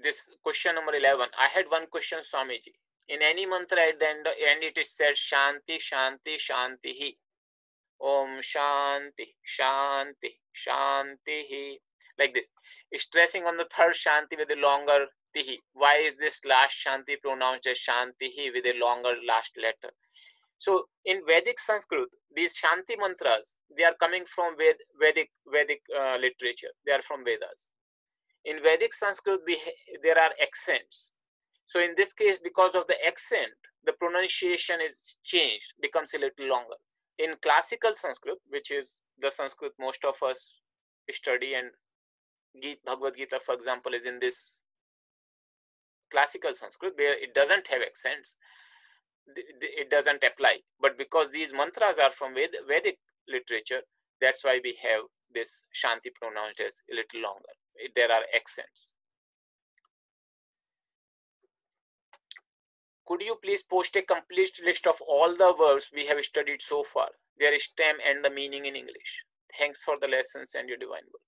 This question number eleven. I had one question, Swamiji. In any mantra at the end, and it is said Shanti, Shanti, Shantihi. Om Shanti, Shanti, Shantihi. Like this. Stressing on the third Shanti with a longer tihi. Why is this last Shanti pronounced as Shantihi with a longer last letter? So in Vedic Sanskrit, these Shanti mantras, they are coming from Ved, Vedic Vedic uh, literature. They are from Vedas. In Vedic Sanskrit, we, there are accents. So in this case, because of the accent, the pronunciation is changed, becomes a little longer. In classical Sanskrit, which is the Sanskrit most of us study, and Gita, Bhagavad Gita, for example, is in this classical Sanskrit, where it doesn't have accents. It doesn't apply, but because these mantras are from Ved Vedic literature, that's why we have this Shanti pronounced as a little longer. There are accents. Could you please post a complete list of all the verbs we have studied so far, their stem and the meaning in English? Thanks for the lessons and your divine work.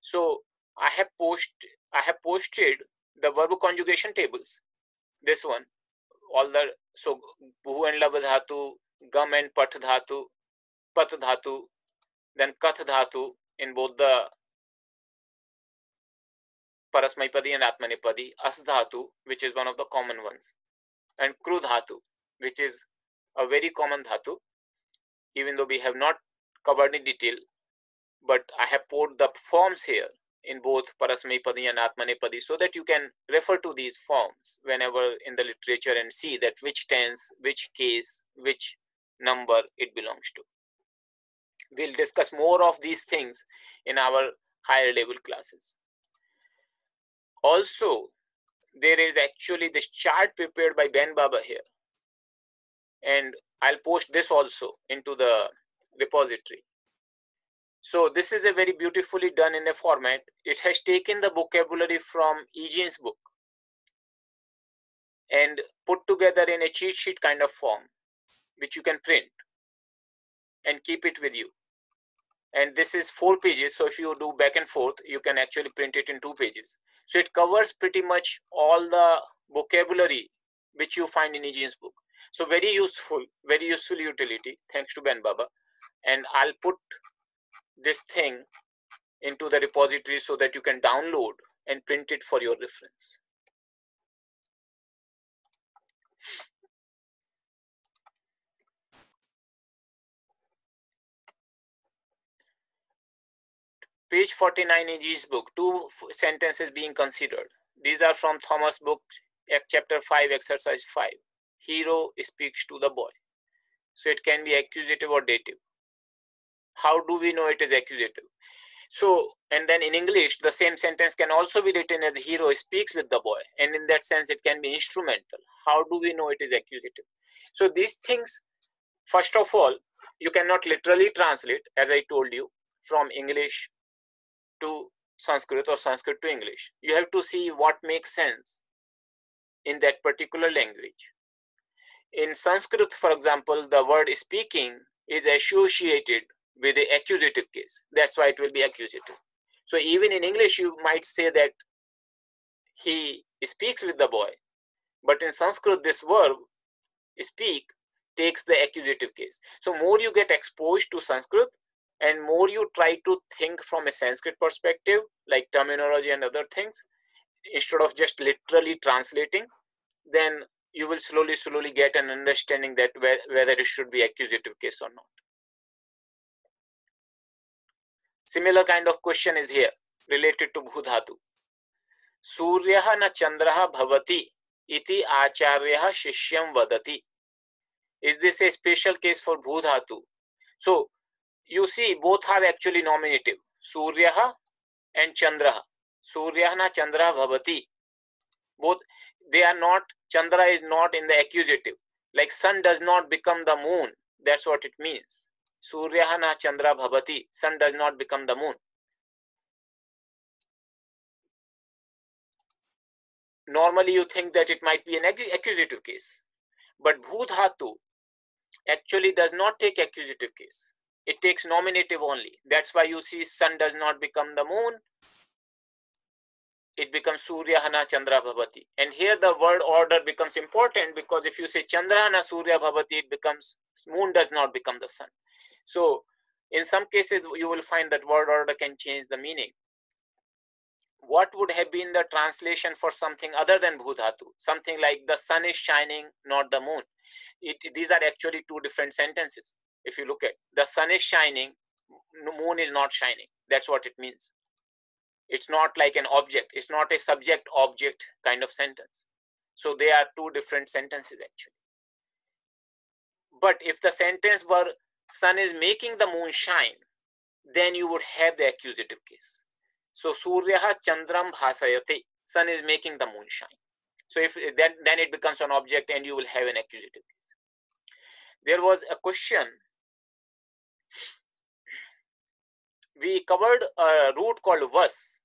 So I have post I have posted the verb conjugation tables. This one. All the so bhu and lab dhatu, gam and pat dhatu, pat dhatu, then kath dhatu in both the parasmaipadi and atmanipadi, as dhatu, which is one of the common ones, and kru dhatu, which is a very common dhatu, even though we have not covered in detail, but I have put the forms here in both Parasmaipadi and Atmanepadi, so that you can refer to these forms whenever in the literature and see that which tense, which case, which number it belongs to. We'll discuss more of these things in our higher level classes. Also, there is actually this chart prepared by Ben Baba here. And I'll post this also into the repository. So this is a very beautifully done in a format. It has taken the vocabulary from Egenes' book and put together in a cheat sheet kind of form, which you can print and keep it with you. And this is four pages. So if you do back and forth, you can actually print it in two pages. So it covers pretty much all the vocabulary which you find in Egenes' book. So very useful, very useful utility. Thanks to Ben Baba. And I'll put this thing into the repository so that you can download and print it for your reference. Page forty-nine in Egenes' book, two sentences being considered. These are from Thomas' book, chapter five, exercise five. Hero speaks to the boy. So it can be accusative or dative. How do we know it is accusative? So, and then in English, the same sentence can also be written as hero speaks with the boy. And in that sense, it can be instrumental. How do we know it is accusative? So these things, first of all, you cannot literally translate, as I told you, from English to Sanskrit or Sanskrit to English. You have to see what makes sense in that particular language. In Sanskrit, for example, the word speaking is associated with the accusative case. That's why it will be accusative. So even in English, you might say that he speaks with the boy. But in Sanskrit, this verb, speak, takes the accusative case. So more you get exposed to Sanskrit and more you try to think from a Sanskrit perspective, like terminology and other things, instead of just literally translating, then you will slowly, slowly get an understanding that whether it should be accusative case or not. Similar kind of question is here related to Bhudhatu. Suryaha na Chandraha bhavati iti acharyaha shishyam vadati. Is this a special case for Bhudhatu? So you see, both are actually nominative. Suryaha and Chandraha. Suryaha na Chandraha bhavati. Both, they are not, Chandra is not in the accusative. Like sun does not become the moon. That's what it means. Suryaha na Chandra bhavati. Sun does not become the moon. Normally you think that it might be an accusative case. But Bhudhatu actually does not take accusative case. It takes nominative only. That's why you see sun does not become the moon. It becomes Suryaha na Chandra bhavati. And here the word order becomes important, because if you say Chandra na Surya bhavati, it becomes moon does not become the sun. So in some cases, you will find that word order can change the meaning. What would have been the translation for something other than Bhudhatu? Something like the sun is shining, not the moon. it, these are actually two different sentences. If you look at, the sun is shining, moon is not shining. That's what it means. It's not like an object. It's not a subject-object kind of sentence. So they are two different sentences actually. But if the sentence were, sun is making the moon shine, then you would have the accusative case. So Suryaha Chandram Bhasayate, sun is making the moon shine. So if that, then it becomes an object and you will have an accusative case. There was a question. We covered a root called vas.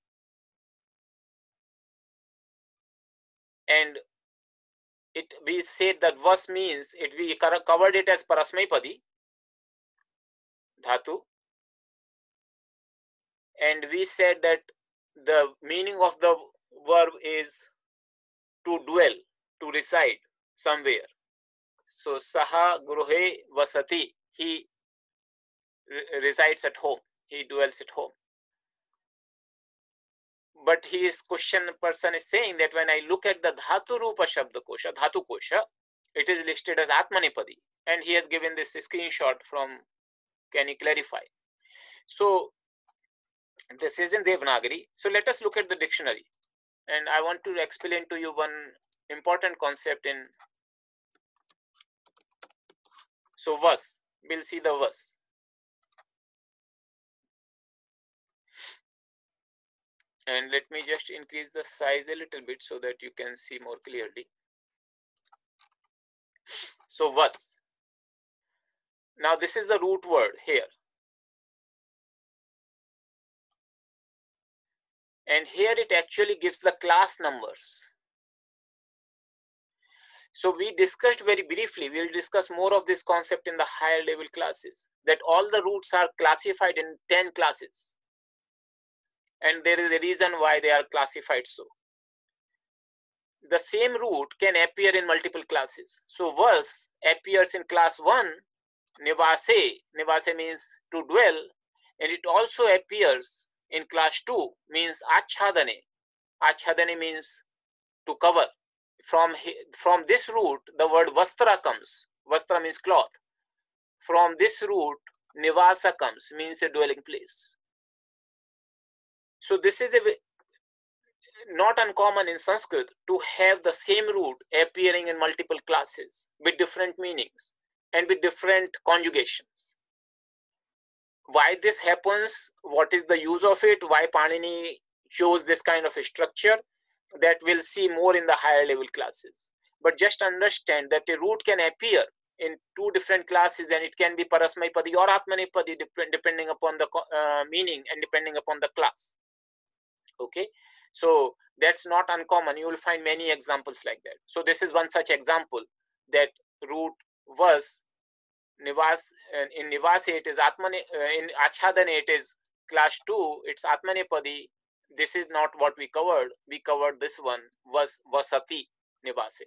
And it, we said that vas means, it, we covered it as parasmaipadi dhatu. And we said that the meaning of the verb is to dwell, to reside somewhere. So, saha guruhe vasati, he resides at home, he dwells at home. But he is, question person is saying that when I look at the dhatu rupa shabda kosha, dhatu kosha, it is listed as atmanipadi. And he has given this screenshot from, can you clarify? So, this is in Devanagari. So let us look at the dictionary. And I want to explain to you one important concept in. So vas, we'll see the vas. And let me just increase the size a little bit so that you can see more clearly. So vas. Now this is the root word here. And here it actually gives the class numbers. So we discussed very briefly, we'll discuss more of this concept in the higher level classes, that all the roots are classified in ten classes. And there is a reason why they are classified so. The same root can appear in multiple classes. So vas appears in class one, nivase, nivase means to dwell, and it also appears in class two, means achhadane. Achhadane means to cover. From, from this root, the word vastra comes. Vastra means cloth. From this root, nivasa comes, means a dwelling place. So this is a, not uncommon in Sanskrit to have the same root appearing in multiple classes with different meanings and with different conjugations. Why this happens, what is the use of it, why Panini chose this kind of a structure, that we'll see more in the higher level classes. But just understand that a root can appear in two different classes and it can be parasmaipadi or atmanipadi depend, depending upon the uh, meaning and depending upon the class. Okay, so that's not uncommon. You will find many examples like that. So this is one such example, that root was Nivas, in Nivase it is Atmane, in Achhadane it is class two, it's Atmanepadi. This is not what we covered. We covered this one, was Vasati Nivase.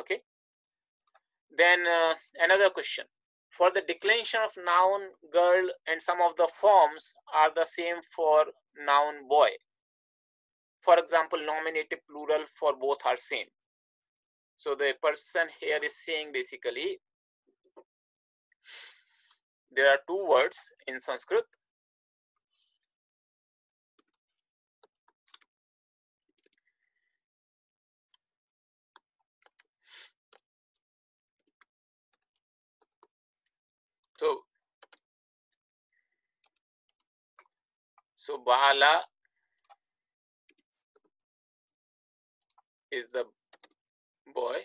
Okay. Then uh, another question. For the declension of noun girl and some of the forms are the same for noun boy. For example, nominative plural for both are same. So the person here is saying basically, there are two words in Sanskrit. So, so Bala is the boy.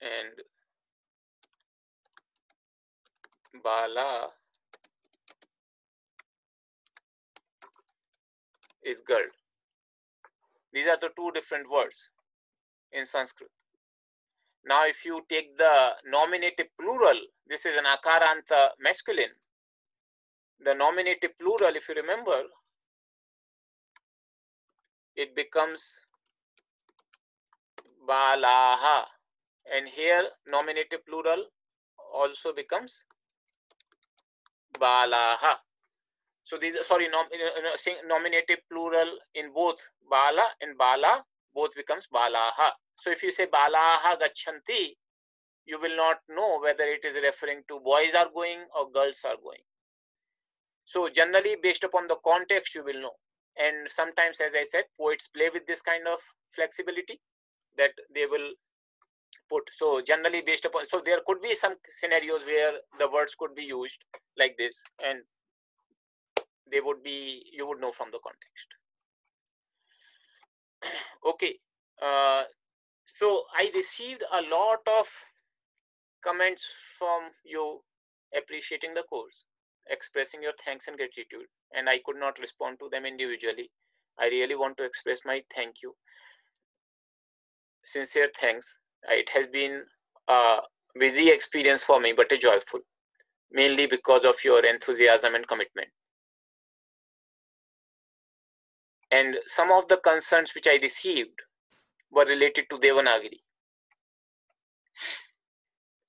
And Bala is girl. These are the two different words in Sanskrit. Now, if you take the nominative plural, this is an akaranta masculine. The nominative plural, if you remember, it becomes Balaha. and here nominative plural also becomes balaha. So these are, sorry, nom, nominative plural in both bala and bala, both becomes balaha. So if you say balaha gacchanti, you will not know whether it is referring to boys are going or girls are going. So generally based upon the context you will know. And sometimes, as I said, poets play with this kind of flexibility that they will put. So generally based upon, so there could be some scenarios where the words could be used like this and they would be, you would know from the context. Okay. Uh, so I received a lot of comments from you appreciating the course, expressing your thanks and gratitude, and I could not respond to them individually. I really want to express my thank you. Sincere thanks. It has been a busy experience for me, but a joyful, mainly because of your enthusiasm and commitment. And some of the concerns which I received were related to Devanagari.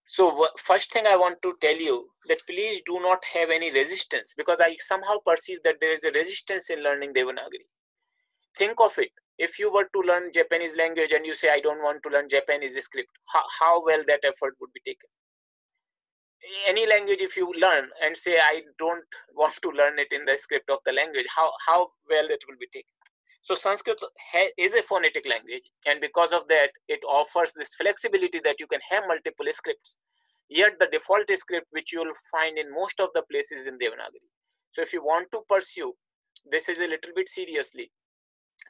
So first thing I want to tell you that please do not have any resistance, because I somehow perceive that there is a resistance in learning Devanagari. Think of it. If you were to learn Japanese language and you say, I don't want to learn Japanese script, how, how well that effort would be taken. Any language if you learn and say, I don't want to learn it in the script of the language, how, how well it will be taken. So Sanskrit is a phonetic language, and because of that, it offers this flexibility that you can have multiple scripts. Yet the default script which you will find in most of the places in Devanagari. So if you want to pursue this is a little bit seriously,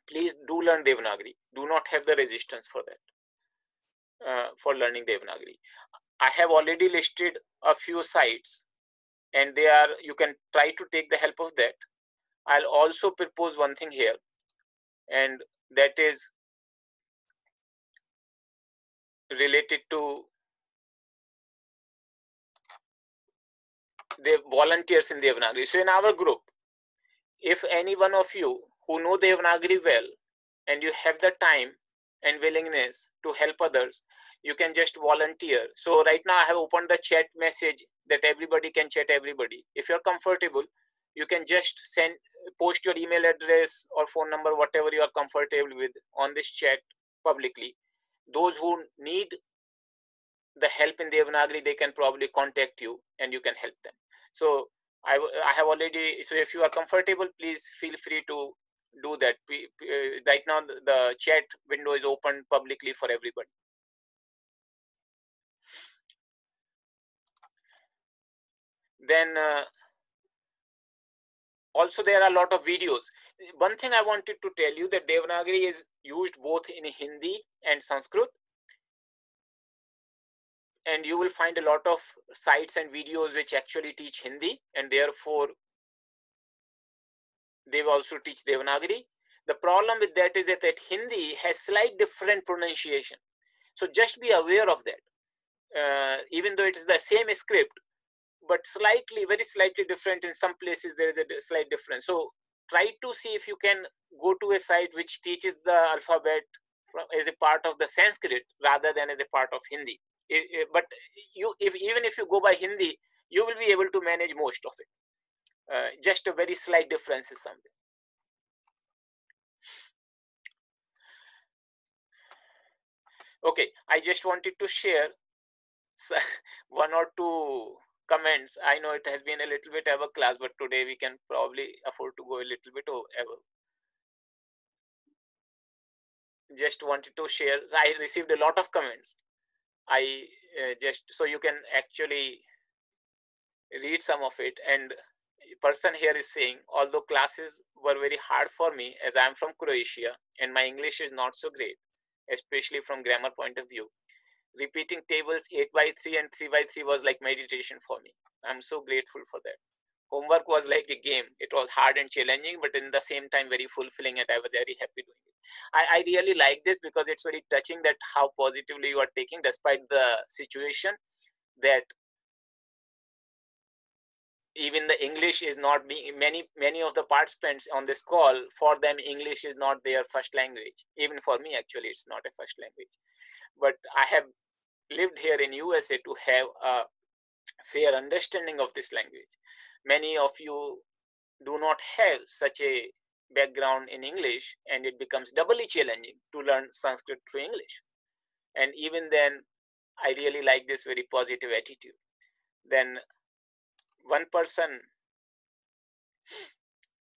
please do learn Devanagari. Do not have the resistance for that, uh, for learning Devanagari. I have already listed a few sites, and they are, you can try to take the help of that. I'll also propose one thing here. And that is related to the volunteers in Devanagari. So in our group, if any one of you who know Devanagari well and you have the time and willingness to help others, you can just volunteer. So right now I have opened the chat message that everybody can chat everybody. If you're comfortable, you can just send, post your email address or phone number, whatever you are comfortable with on this chat publicly. Those who need the help in Devanagari, they can probably contact you and you can help them. So I, I have already, so if you are comfortable, please feel free to do that. Right now the chat window is open publicly for everybody. Then uh, also, there are a lot of videos. One thing I wanted to tell you that Devanagari is used both in Hindi and Sanskrit. And you will find a lot of sites and videos which actually teach Hindi, and therefore they also teach Devanagari. The problem with that is that, that Hindi has slight different pronunciation. So just be aware of that. Uh, even though it is the same script, but slightly, very slightly different. In some places, there is a slight difference. So try to see if you can go to a site which teaches the alphabet as a part of the Sanskrit rather than as a part of Hindi. But you, if, even if you go by Hindi, you will be able to manage most of it. Uh, just a very slight difference is something. Okay, I just wanted to share one or two comments. I know it has been a little bit over class, but today we can probably afford to go a little bit over. Just wanted to share. I received a lot of comments. I uh, just, so you can actually read some of it. And a person here is saying, although classes were very hard for me as I am from Croatia and my English is not so great, especially from grammar point of view, repeating tables eight by three and three by three was like meditation for me. I'm so grateful for that. Homework was like a game. It was hard and challenging, but in the same time, very fulfilling, and I was very happy doing it. I, I really like this because it's very touching that how positively you are taking despite the situation that even the English is not being, many, many of the participants on this call, for them, English is not their first language. Even for me, actually, it's not a first language. But I have lived here in U S A to have a fair understanding of this language. Many of you do not have such a background in English, and it becomes doubly challenging to learn Sanskrit through English. And even then, I really like this very positive attitude. Then one person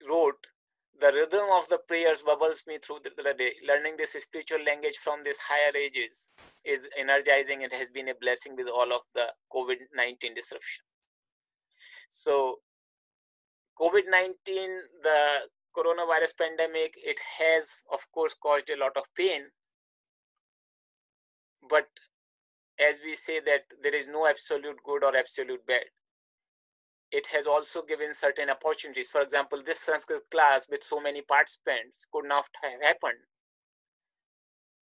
wrote, "The rhythm of the prayers bubbles me through the day. Learning this spiritual language from these higher ages is energizing. It has been a blessing with all of the COVID nineteen disruption." So COVID nineteen, the coronavirus pandemic, it has, of course, caused a lot of pain. But as we say that there is no absolute good or absolute bad, it has also given certain opportunities. For example, this Sanskrit class with so many participants could not have happened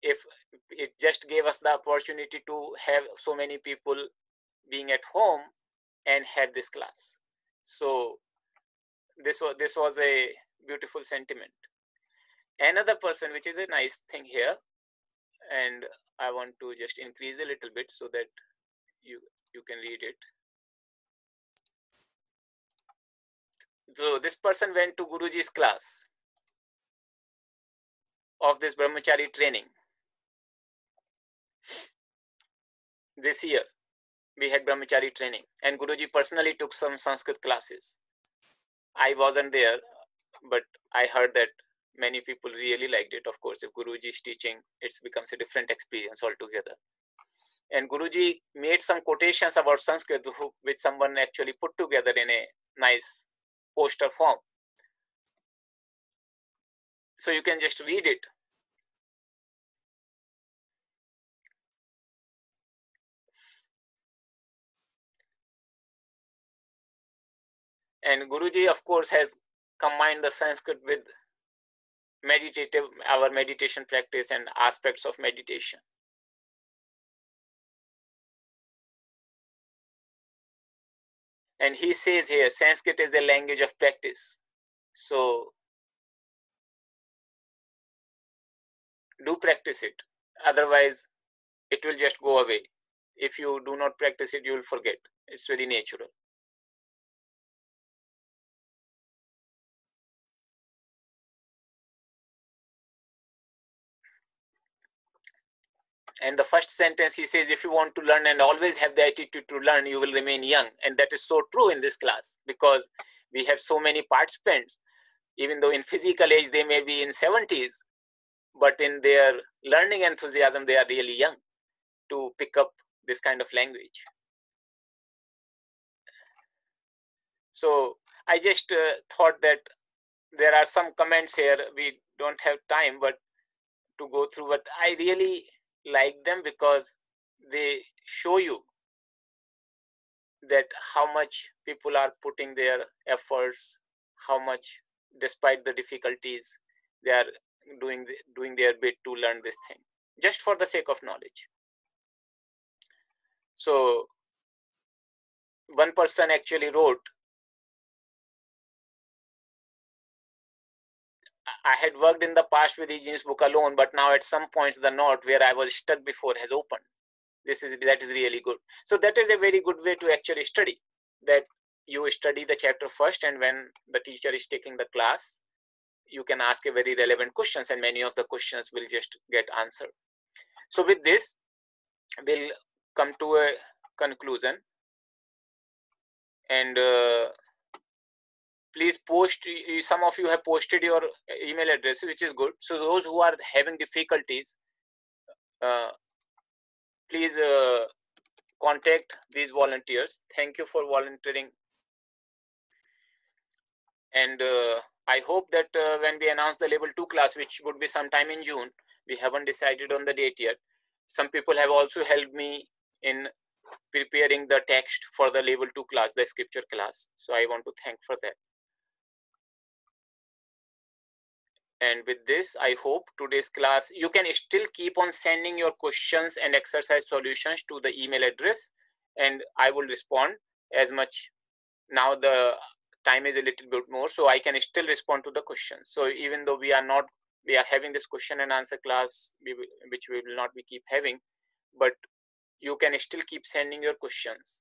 if it just gave us the opportunity to have so many people being at home and have this class. So this was, this was a beautiful sentiment. Another person, which is a nice thing here, and I want to just increase a little bit so that you, you can read it. So this person went to Guruji's class of this brahmachari training. This year, we had brahmachari training, and Guruji personally took some Sanskrit classes. I wasn't there, but I heard that many people really liked it. Of course, if Guruji is teaching, it becomes a different experience altogether. And Guruji made some quotations about Sanskrit, which someone actually put together in a nice poster form. So you can just read it. And Guruji, of course, has combined the Sanskrit with meditative, our meditation practice and aspects of meditation. And he says here, Sanskrit is a language of practice. So do practice it. Otherwise, it will just go away. If you do not practice it, you will forget. It's very natural. And the first sentence he says, if you want to learn and always have the attitude to learn, you will remain young. And that is so true in this class, because we have so many participants, even though in physical age, they may be in seventies, but in their learning enthusiasm, they are really young to pick up this kind of language. So I just uh, thought that there are some comments here. We don't have time, but to go through, but I really like them because they show you that how much people are putting their efforts, how much, despite the difficulties, they are doing, doing their bit to learn this thing, just for the sake of knowledge. So one person actually wrote, I had worked in the past with Egenes' book alone, but now at some points the knot where I was stuck before has opened. This is, that is really good. So that is a very good way to actually study, that you study the chapter first, and when the teacher is taking the class, you can ask a very relevant questions, and many of the questions will just get answered. So with this, we'll come to a conclusion. And uh, please post, some of you have posted your email address, which is good. So those who are having difficulties, uh, please uh, contact these volunteers. Thank you for volunteering. And uh, I hope that uh, when we announce the level two class, which would be sometime in June, we haven't decided on the date yet. Some people have also helped me in preparing the text for the level two class, the scripture class. So I want to thank for that. And with this, I hope today's class, you can still keep on sending your questions and exercise solutions to the email address, and I will respond as much. Now the time is a little bit more, so I can still respond to the questions. So even though we are not, we are having this question and answer class, which we will not be keep having, but you can still keep sending your questions.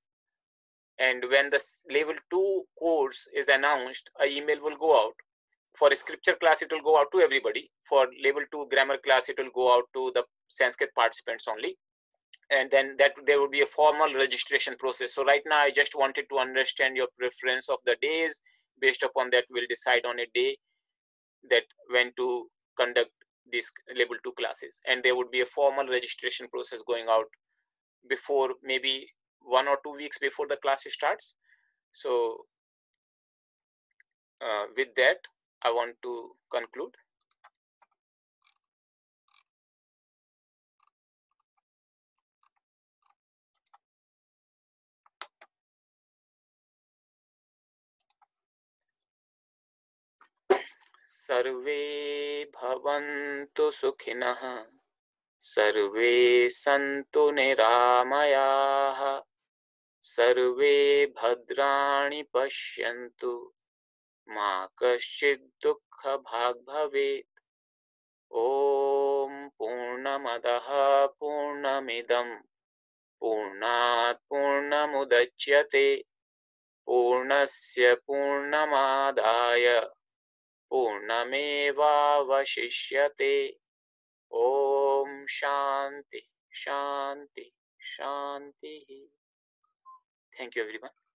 And when the level two course is announced, an email will go out. For scripture class, it will go out to everybody. For level two grammar class, it will go out to the Sanskrit participants only. And then that there would be a formal registration process. So right now, I just wanted to understand your preference of the days. Based upon that, we'll decide on a day that when to conduct these level two classes. And there would be a formal registration process going out before maybe one or two weeks before the class starts. So uh, with that, I want to conclude. Sarve bhavantu sukhinah, sarve santu niramayaah, sarve bhadrani pashyantu, ma kaschid dukkha bhag bhavet. Om purnamadaha purnamidam purnat purnamudachyate purnasya purnamadaya Purnameva vashishyate. Om Shanti, Shanti, Shanti. Thank you, everyone.